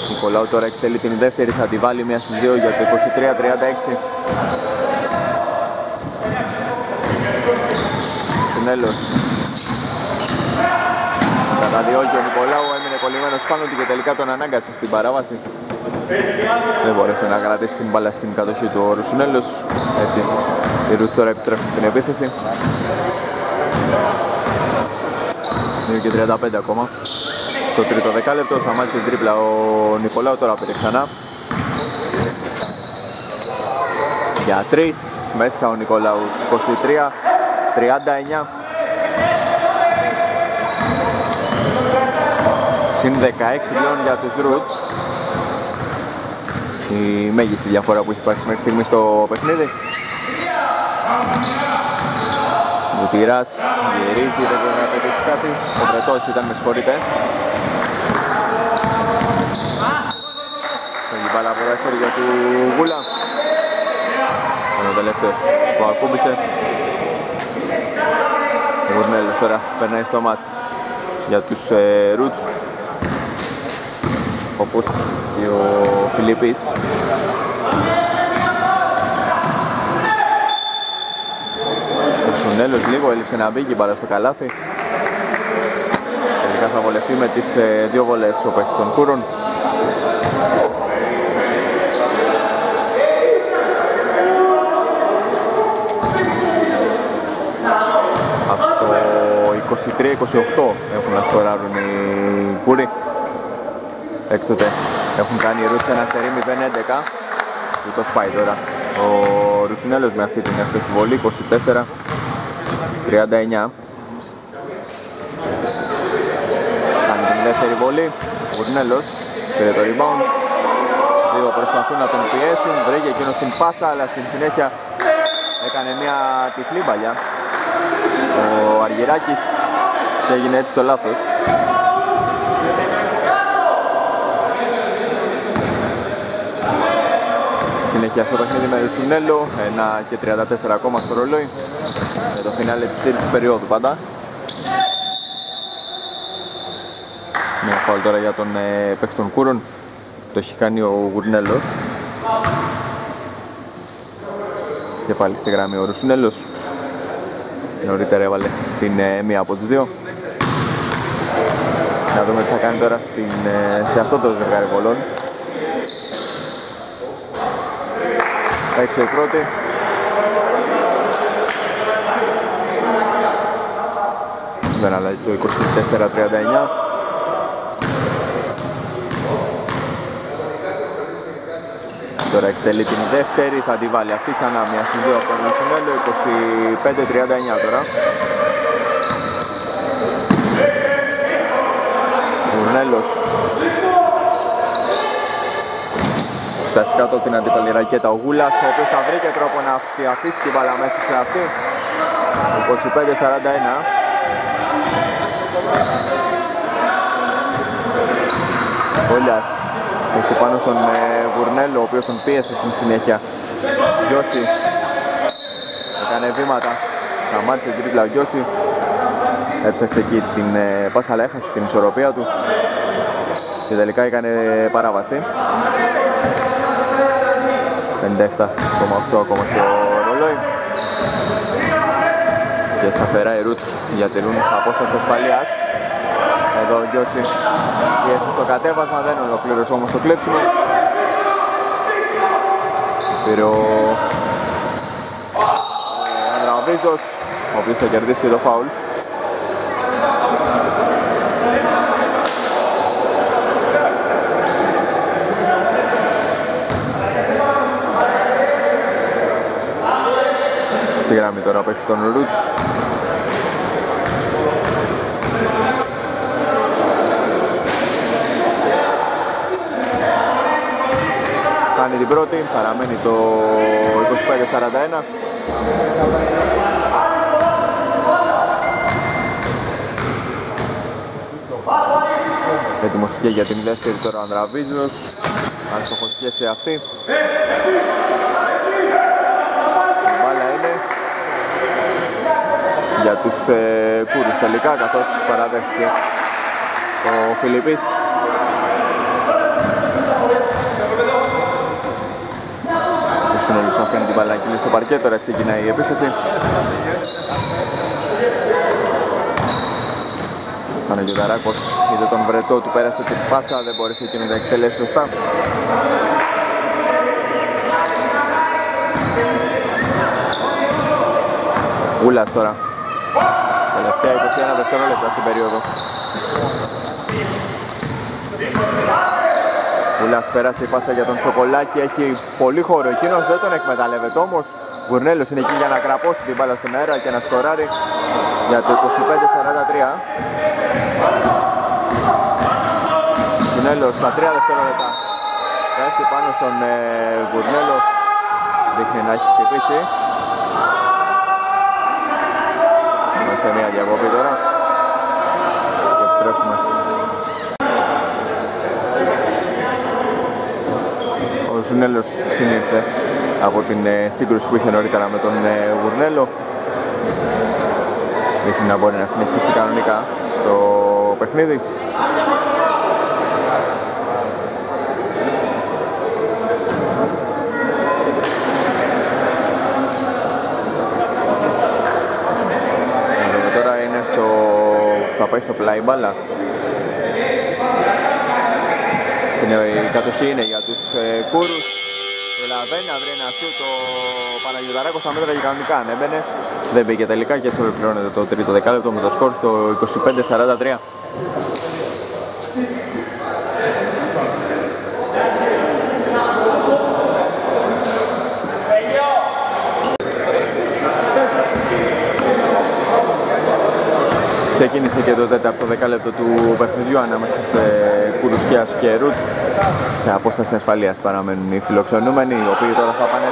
Νικολάου τώρα εκτελεί την δεύτερη, θα τη βάλει μία στις δύο για το 23-36. Συνέλος. Καταδιώκει ο Νικολάου, έμεινε κολλημένος πάνω του και τελικά τον ανάγκασε στην παράβαση. Δεν μπόρεσε να κρατήσει την μπάλα στην κατοχή του ο Ρουσουνέλος. Έτσι, οι Ρούτσοι τώρα επιστρέφουν την επίθεση. 2 και 35 ακόμα. Στο τρίτο δεκάλεπτο σταμάτησε τρίπλα ο Νικολάου, τώρα πήρε ξανά. Για 3, μέσα ο Νικολάου. 23-39. Συν 16 πλέον για τους Ρούτς. Η μέγιστη διαφορά που έχει υπάρξει μέχρι στιγμή στο παιχνίδι. Μπουτήρας γυρίζει, δεν μπορεί να πετύχει κάτι. Ο Βρετός ήταν, με συγχωρείτε. Φεύγει μπάλα από τα χέρια του Γούλα. Είναι ο τελευταίος που ακούμπησε. Ο Γουρνέλος τώρα περνάει στο μάτς για τους Ρούτς, όπως και ο Φιλίππης. Νέλος λίγο, έλειψε να μπει και μπάλα στο καλάθι. Τελικά θα βολευτεί με τις δύο βολές ο παίκτης των Κούρων. Από το 23-28 έχουν να σκοράρουν οι Κούροι. Έκτοτε έχουν κάνει οι Ρούτς ένα σερί 0-11. Και το σπάει τώρα ο Ρουσινέλος με αυτή την εύστοχη βολή, 24-39. Κάνει την δεύτερη βολή, ο Γουρνέλος πήρε το rebound. Δύο προσπαθούν να τον πιέσουν, βρήκε εκείνος την πάσα, αλλά στην συνέχεια έκανε μια τυφλή παλιά ο Αργυράκης και έγινε έτσι το λάθος. Συνέχεια αυτό το παιχνίδι με Ρουσινέλο, 1 και 34 ακόμα στο ρολόι. Με το φινάλε της τρίτης περίοδου πάντα. Μια φάουλ τώρα για τον παίκτη των Κούρων. Το έχει κάνει ο Γουρνέλος. Και πάλι στη γραμμή ο Ρουσινέλος. Νωρίτερα έβαλε την μία από τις δύο. Να δούμε τι θα κάνει τώρα σε αυτό το ζευγάρι βολών. Θα έξω η πρώτη. Δεν αλλάζει το 24-39. Τώρα εκτελεί την δεύτερη, θα τη βάλει αυτή ξανά μια συνδύο από τον Ρουσινέλο, 25-39 τώρα. Ρουσινέλος φτάσει κάτω από την αντίπαλη ρακέτα ο Γούλας, ο οποίος θα βρει και τρόπο να αφήσει την μπάλα μέσα σε αυτή, 25-41. Βόλιας έχει πάνω στον Γουρνέλο, ο οποίος τον πίεσε στην συνέχεια. Γιώση έκανε βήματα, σταμάτησε την τρίπλα ο Γιώση. Έψαξε εκεί την πάσα, αλλά έχασε την ισορροπία του και τελικά έκανε παράβαση. 57,8 ακόμα στο ρολόι. Και σταθερά οι Ρούτς διατηρούν απόσταση ασφαλείας. Εδώ ο Γιώση πιέζει στο κατέβασμα, δεν ολοκλήρωσε όμως το κλέψιμο. Πήρε ο Ανδραμπίζος, ο οποίος θα κερδίσει και το φάουλ. Στη γράμμη τώρα παίξει τον Ρούτς. Κάνει την πρώτη, παραμένει το 25-41. Έτοιμος και για την δεύτερη τώρα ο Ανδραβίζος. Αν στοχος και σε αυτή. Για τους Κούρους τελικά, καθώς παραδέχθηκε ο Φιλιππής. Ο Συνόλος αφήνει την παλακίνη στο παρκέ, τώρα ξεκινάει η επίθεση. Ο Γιουδαράκος είδε τον Βρετό, του πέρασε την πάσα, δεν μπόρεσε εκείνο να εκτελέσει σωστά. Γούλας τώρα, τελευταία 21 δευτερόλεπτα στην περίοδο. Γούλας πέρασε η πάσα για τον Σοκολάκη, έχει πολύ χώρο εκείνος, δεν τον εκμεταλλεύεται όμως. Γουρνέλος είναι εκεί για να κραπώσει την μπάλα στον αέρα και να σκοράρει για το 25-43. Γουρνέλος στα 3 δευτερόλεπτα πέφτει πάνω στον Γουρνέλο, δείχνει να έχει χτυπήσει. σε μια διακοπή τώρα και επιστρέφουμε. Ο Ζουνέλος συνήλθε από την σύγκρουση που είχε νωρίτερα με τον Γουρνέλο. Δείχνει να μπορεί να συνεχίσει κανονικά το παιχνίδι. Θα πάει στο πλάι μπάλα. Η κατοχή είναι για τους Κούρους. Προλαβαίνει να βρει ένα αυτού το Παναγιωταράκο στα μέτρα και κανονικά ανέμπαινε. Δεν μπήκε τελικά και έτσι ολοκληρώνεται το τρίτο δεκάλεπτο με το σκορ στο 25-43. Ξεκίνησε και το τέταρτο δεκάλεπτο του παιχνιδιού ανάμεσα σε Κουρουσκιάς και Ρούτς. Σε απόσταση ασφαλείας παραμένουν οι φιλοξενούμενοι, οι οποίοι τώρα θα πάνε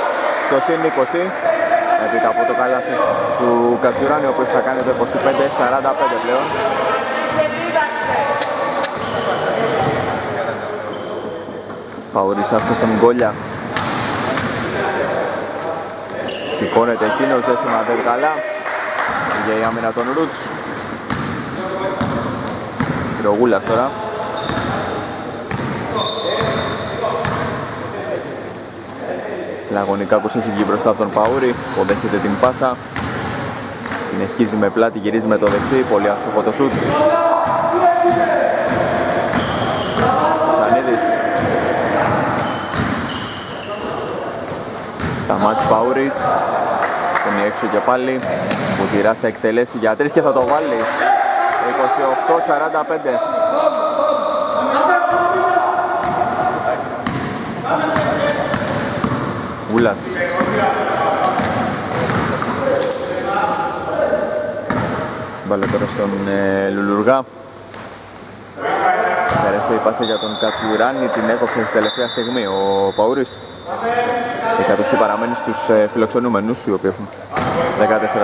στο συν 20 έπειτα από το καλάθι του Κατσουράνη, ο οποίος θα κάνει το 25-45 πλέον. Παουρίσα αυτό στον Γκόλια. Σηκώνεται εκείνος, δεν σημαντεύει καλά για η άμυνα των Ρούτς. Ο Γούλας τώρα λαγωνικά πως έχει βγει μπροστά από τον Παούρη, δέχεται την πάσα, συνεχίζει με πλάτη, γυρίζει με το δεξί, πολύ άστοχο το σουτ. Τσανίδης σταμάτης Παούρης, τον έξω και πάλι, Μπουτυράς θα εκτελέσει για 3 και θα το βάλει. 28-45. Βούλας. Μπάλα τώρα στον Λουλουργά. Πέρασε η πάσα για τον Κατσουράνη, την έκοψε στη τελευταία στιγμή ο Παούρης. Η κατοχή παραμένει στους φιλοξενούμενους, οι οποίοι έχουν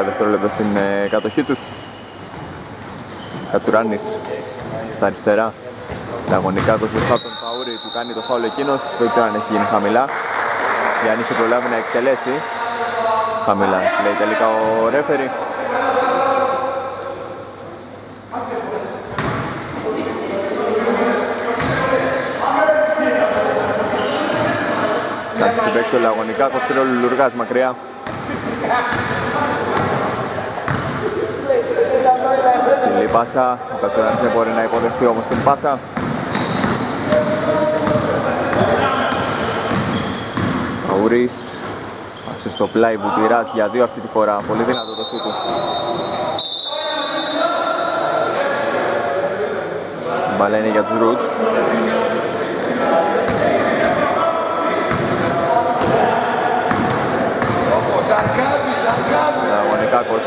14 δευτερόλεπτα στην κατοχή τους. Κατσουράνης στα αριστερά, λαγωνικά το σωστά τον Παούρη που κάνει το φάουλ εκείνος, δεν ξέρω αν έχει γίνει χαμηλά ή αν είχε προλάβει να εκτελέσει. Χαμηλά λέει τελικά ο ρέφερι. Θα συμπέκει το λαγωνικά, Κωστηρό Λουργάς μακριά. Στην πάσα, ο Κατσουράνης δεν μπορεί να υποδεχτεί όμως την πάσα. Παούρης, άφησε στο πλάι Μπουτυράς για 2 αυτή τη φορά, πολύ δυνατό το σούτου. Η μπαλά είναι για τους Ρούτς. Αγωνικάκος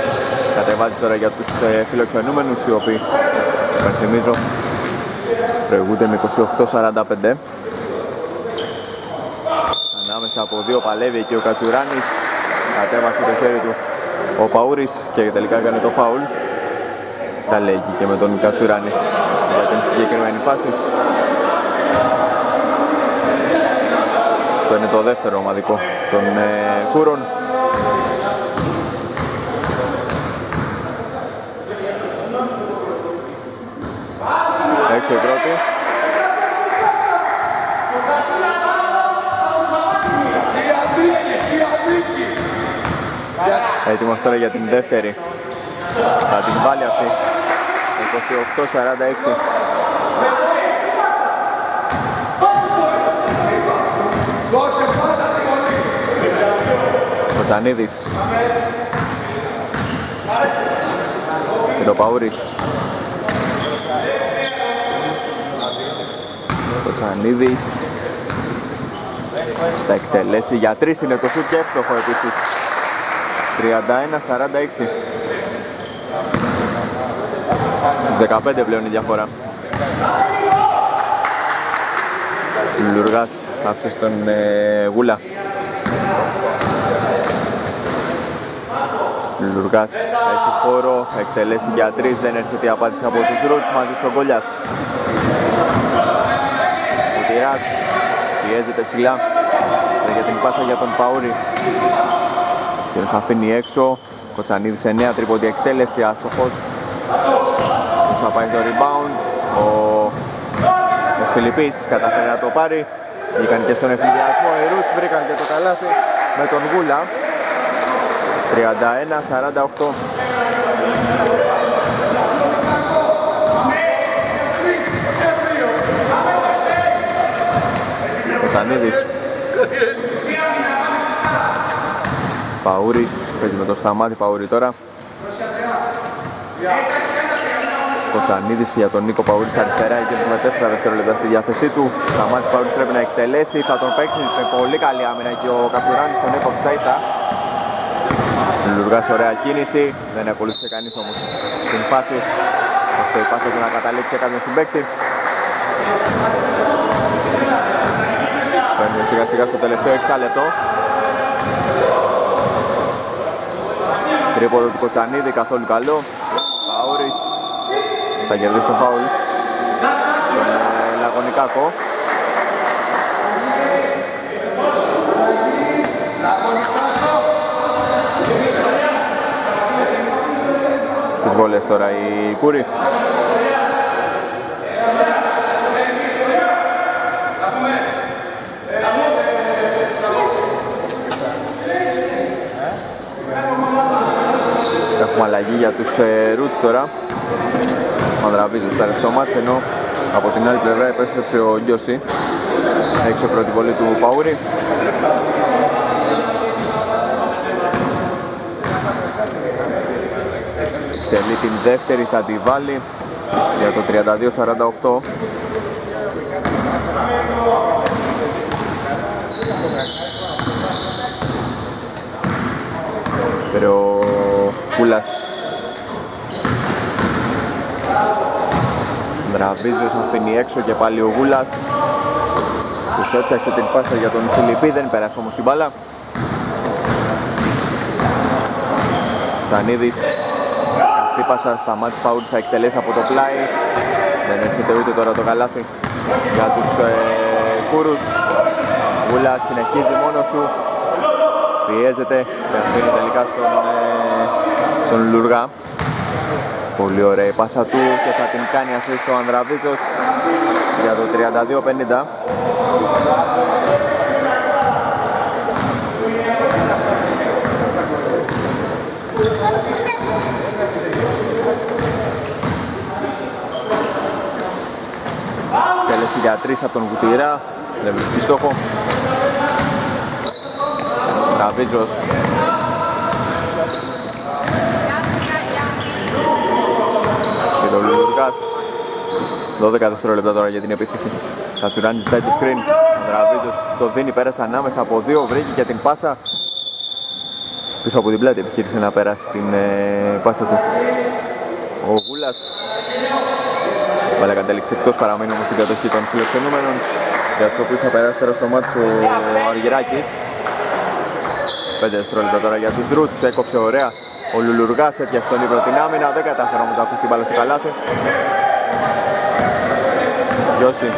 κατεβάζει τώρα για τους φιλοξενούμενους, οι οποίοι, υπενθυμίζω, προηγούνται με 28-45. Ανάμεσα από δύο παλεύει και ο Κατσουράνης, κατέβασε το χέρι του ο Παούρης και τελικά έκανε το φάουλ. Τα λέει και με τον Κατσουράνη για την συγκεκριμένη φάση. Αυτό είναι το δεύτερο ομαδικό των Κούρων. Έξω η πρώτη. Έτοιμος τώρα για την δεύτερη. Θα την βάλει αυτή. 28-46. Ο Τσανίδης και το Παούρης. Το Τσανίδης θα εκτελέσει για 3, είναι το σουτ και εύστοχο επίσης. 31-46. 15 πλέον η διαφορά. Λουργάς άφησε στον Γούλα. Λουργάς έχει χώρο, θα εκτελέσει για τρεις, δεν έρχεται η απάντηση από τους Ρούτς, μαζίξε ο Κολλιάς. Ο Τυράς πιέζεται ψηλά, για την πάσα για τον Παούρη. Τυρός αφήνει έξω, Κοτσανίδης 9, τριποντή εκτέλεση, άστοχος. Θα πάει το rebound, ο Φιλιππής καταφέρει να το πάρει. Βγήκαν και στον εφηδιασμό, οι Ρούτς βρήκαν και το καλάθι με τον Γούλα. 31-48. Κοτσανίδης. Παούρης, παίζει με το Σταμάτη, Παούρη τώρα. Κοτσανίδης για τον Νίκο Παούρη στα αριστερά, και με 4 δευτερόλεπτα στη διάθεσή του. Σταμάτης Παούρης πρέπει να εκτελέσει, θα τον παίξει με πολύ καλή άμυνα και ο Κατσουράνης τον έκοψε στα ίσα. Λουργάς ωραία κίνηση, δεν ακολούθησε κανείς όμως την φάση. Αυτό η φάση του να καταλήξει σε κάποιον συμπαίκτη. Παίρνει σιγά σιγά στο τελευταίο εξάλεπτο. Τρίποδο του Κοτσανίδη, καθόλου καλό. Παούρης θα κερδίσει το φάουλ στον Λαγωνικάκο. Στις βόλες τώρα η Κούρη. Έχουμε αλλαγή για τους Ρούτς τώρα. Ο Ανδραβίζος ήταν στο μάτς, ενώ από την άλλη πλευρά επέστρεψε ο Γκιώση. Έξω πρώτη βολή του Παούρη. Τελεί την δεύτερη, θα τη βάλει για το 32-48. Πήρε ο Κούλας. Μπραβίζος αφήνει έξω και πάλι ο Γούλας. Τους έψαξε την πάσα για τον Φιλιππή, δεν πέρασε όμως η μπάλα. Τσανίδης. Αυτή πάσα στα μάτια Παούρης θα εκτελέσει από το πλάι. Δεν έρχεται ούτε τώρα το καλάθι για τους Κούρους. Γούλας συνεχίζει μόνος του. Πιέζεται και αφήνει τελικά στον Λουργά. Πολύ ωραία η πάσα του και θα την κάνει αυτή στο Ανδραβίζος για το 32-50. Τέλεση για 3 από τον Βουτυρά, δεν βρίσκει στόχο. Ανδραβίζος. Ο Λουργάς, 12 δευτερόλεπτα τώρα για την επίθεση. Κατσουράνης ζητάει το screen. Ο Ανδραβίζος το δίνει, πέρασε ανάμεσα από δύο, βρήκε και την πάσα. Πίσω από την πλάτη επιχείρησε να περάσει την πάσα του ο Γούλας. Βάλα κατέληξε εκτός, παραμείνει όμως στην κατοχή των φιλοξενούμενων, για τους οποίους θα περάσει τώρα στο μάτσο ο Αργυράκης. 5 δευτερόλεπτα τώρα για τους Ρούτς, έκοψε ωραία. Ο Λουλουργάς έπιασε τον ύπνο την άμυνα, δεν κατάφερε όμως να αφήσει την μπάλα στο καλάθι. Γιώση.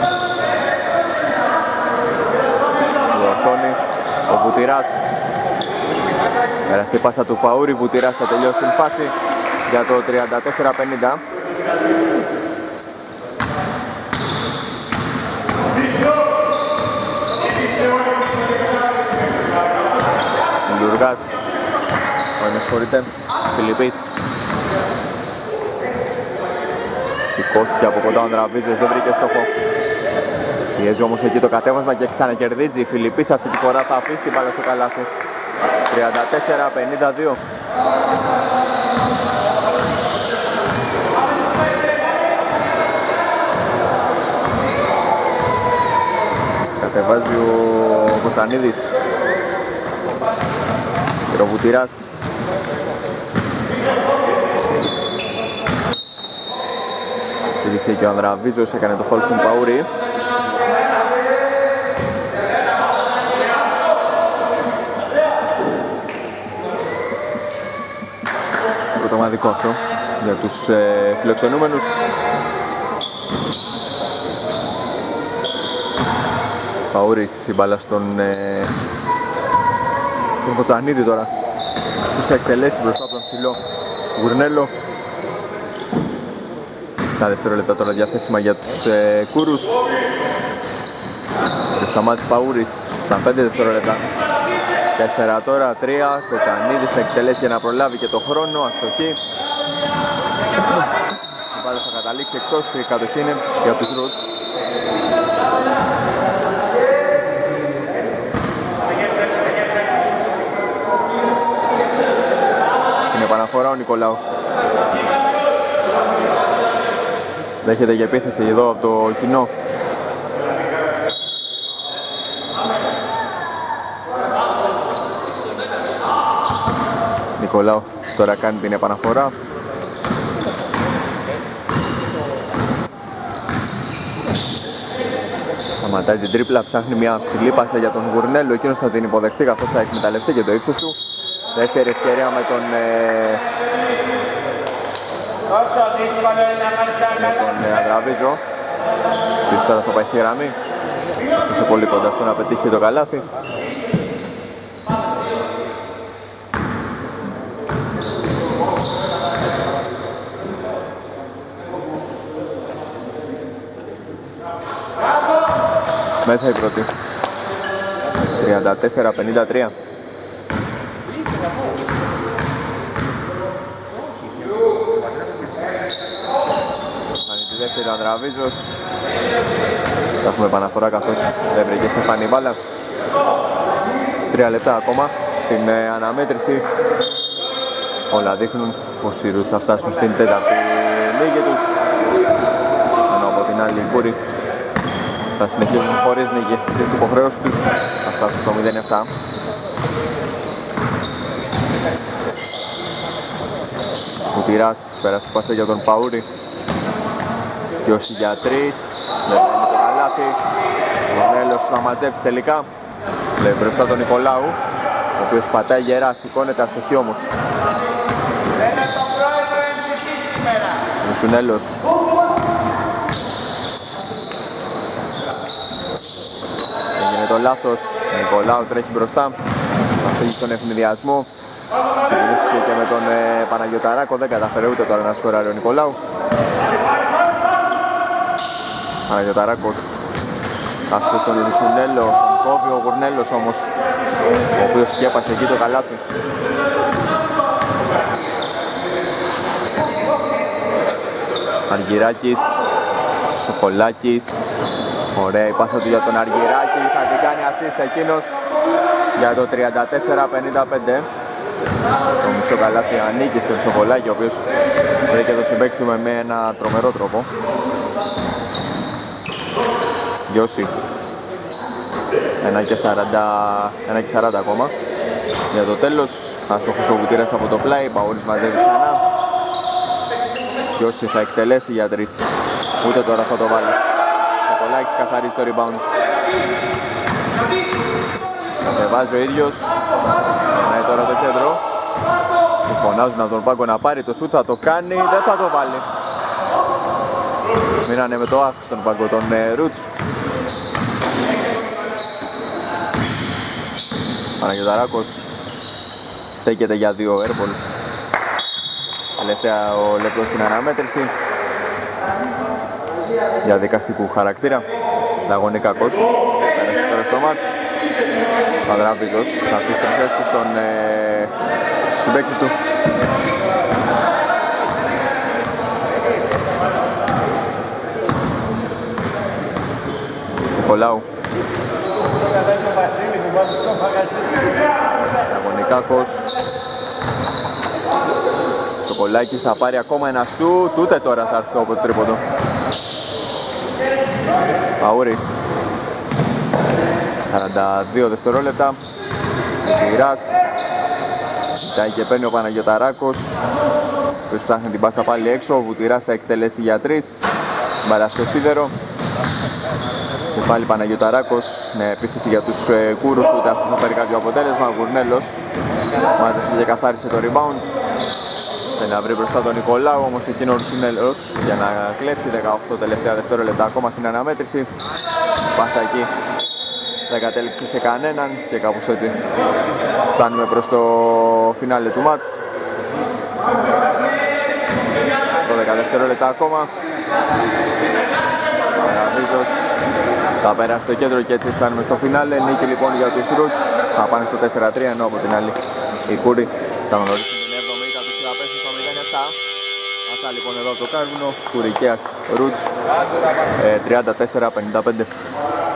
Διορθώνει ο Βουτυράς. Πέρασε η πάσα του Παούρη, Βουτυράς θα τελειώσει την φάση για το 34-50. Λουλουργάς. Με συγχωρείτε, Φιλιππής. Σηκώθηκε από κοντά ο Ανδραβίζος, δεν βρήκε στόχο. Πιέζει όμως εκεί το κατέβασμα και ξανακερδίζει η Φιλιππής. Αυτή τη φορά θα αφήσει την μπάλα στο καλάθι. 34-52. Κατεβάζει ο Κοτσανίδης. Ο Βουτυράς. Υπήρξε και ο Ανδραβίζος, έκανε το φαουλ στον Παούρη. ομαδικό αυτό για τους φιλοξενούμενους. Παούρης η μπάλα στον Κοτσανίδη τώρα. Τους θα εκτελέσει μπροστά από τον ψηλό Γουρνέλο. Τα δευτερόλεπτα τώρα διαθέσιμα για τους Κούρους. Σταμάτης Παούρης στα 5 δευτερόλεπτα. 4 τώρα, 3, Κοτσανίδης θα εκτελέσει για να προλάβει και το χρόνο, αστοχή. Η μπάλα θα καταλήξει εκτός, η κατοχή είναι για τους Ρούτς. Στην επαναφορά ο Νικολάου. Δέχεται για επίθεση εδώ από το κοινό. Νικολάου τώρα κάνει την επαναφορά. Σταματάει την τρίπλα, ψάχνει μια ψηλή πάσα για τον Γουρνέλο. Εκείνος θα την υποδεχτεί καθώς θα εκμεταλλευτεί και το ύψος του. Δεύτερη ευκαιρία με τον Αδραβίζο. Ποιος τώρα θα πάει στη γραμμή. Είσαι πολύ κοντά στο να πετύχει το καλάθι. Μέσα η πρώτη. 34-53. Δεύτερη ο Ανδραβίζος. Θα έχουμε επαναφορά καθώς δεν βρήκε Στεφάνη μπάλα. 3 λεπτά ακόμα στην αναμέτρηση. Όλα δείχνουν πως οι Ρούτς θα φτάσουν στην τέταρτη λίγη τους. Ενώ από την άλλη οι Κούροι θα συνεχίσουν χωρίς νίκη τις υποχρεώσεις τους. Θα φτάσουν στο 0-7. Ο Πυράς πέρασε πάσα για τον Παούρη. Και όχι για τρεις, δεν κάνει το καλάθι. Ο Γουρνέλος θα μαζέψει τελικά. Βλέπει μπροστά τον Νικολάου, ο οποίος πατάει γερά, σηκώνεται αστοχή όμως. Μουσουνέλος. Έγινε το λάθος, ο Νικολάου τρέχει μπροστά. Θα φύγει στον ευνηδιασμό. Συγκρίστηκε και με τον Παναγιωταράκο, δεν καταφέρει ούτε τώρα να σκοράρει ο Νικολάου. Παναγιωταράκος άφησε στον Ιωσουνέλο, τον κόβει ο Γουρνέλος όμως, ο οποίος σκέπασε εκεί το καλάθι. Αργυράκης, Σοκολάκης, ωραία η πάσα του για τον Αργυράκη, θα την κάνει ασίστα εκείνος για το 34-55. Το μισό καλάθι ανήκει στον Σοκολάκη, ο οποίος βρήκε το συμπαίκτη του με ένα τρομερό τρόπο. Γιώση, 1 και 40 ακόμα για το τέλος. Αστοχός ο Βουτήρας από το πλάι, Παούρης μαζεύει ξανά. Γιώση θα εκτελέσει για 3, ούτε τώρα θα το βάλει. Σοκολάκης καθαρίζει το rebound. Κατεβάζει ο ίδιος, περνάει τώρα το κέντρο. Του φωνάζουν από τον πάγκο να πάρει το σουτ, θα το κάνει, δεν θα το βάλει. Μείνανε με το ΑΦ στον πάγκο των Ρούτς. Παναγιωταράκος στέκεται για 2 έρπολ. Τελευταία ο λεπτός στην αναμέτρηση. Για δικαστικού χαρακτήρα. Συνταγωνή κακός. Πέρασε τώρα στο μάτς. Ο Αδραβίδος θα αφήσει τον θέση του στον συμπαίκτη του. Νικολάου. Αγωνικάκος. Το Κολάκης θα πάρει ακόμα ένα σουτ, ούτε τώρα θα έρθει από το τρίποντο. Παούρης. 42 δευτερόλεπτα. Πυράς. Κοιτάει και παίρνει ο Παναγιωταράκος. Τους ψάχνει την πάσα πάλι έξω. Ο Βουτυράς θα εκτελέσει για 3. Μπαλά στο σίδερο. Και πάλι Παναγιωταράκος με επίθεση για τους Κούρους, ούτε αυτό θα φέρει κάποιο αποτέλεσμα. Ο Γουρνέλος μάζεψε και καθάρισε το rebound. Ήρθε να βρει μπροστά τον Νικολάου, όμως εκείνος συνέλος για να κλέψει 18 τελευταία δευτερόλεπτα ακόμα στην αναμέτρηση. Πάσα εκεί δεν κατέληξε σε κανέναν και κάπως έτσι φτάνουμε προς το φινάλε του μάτς. 12 δευτερόλεπτα ακόμα. Παραδείσος θα πέρασε στο κέντρο και έτσι φτάνουμε στο φινάλε. Νίκη λοιπόν για τους Roots, θα πάνε στο 4-3, ενώ από την άλλη η Κούρη θα γνωρίσουν την 70 του 45 στο 0-7. Αυτά λοιπόν εδώ από το Κάρβουνο, Κουρικέας Roots 34-55.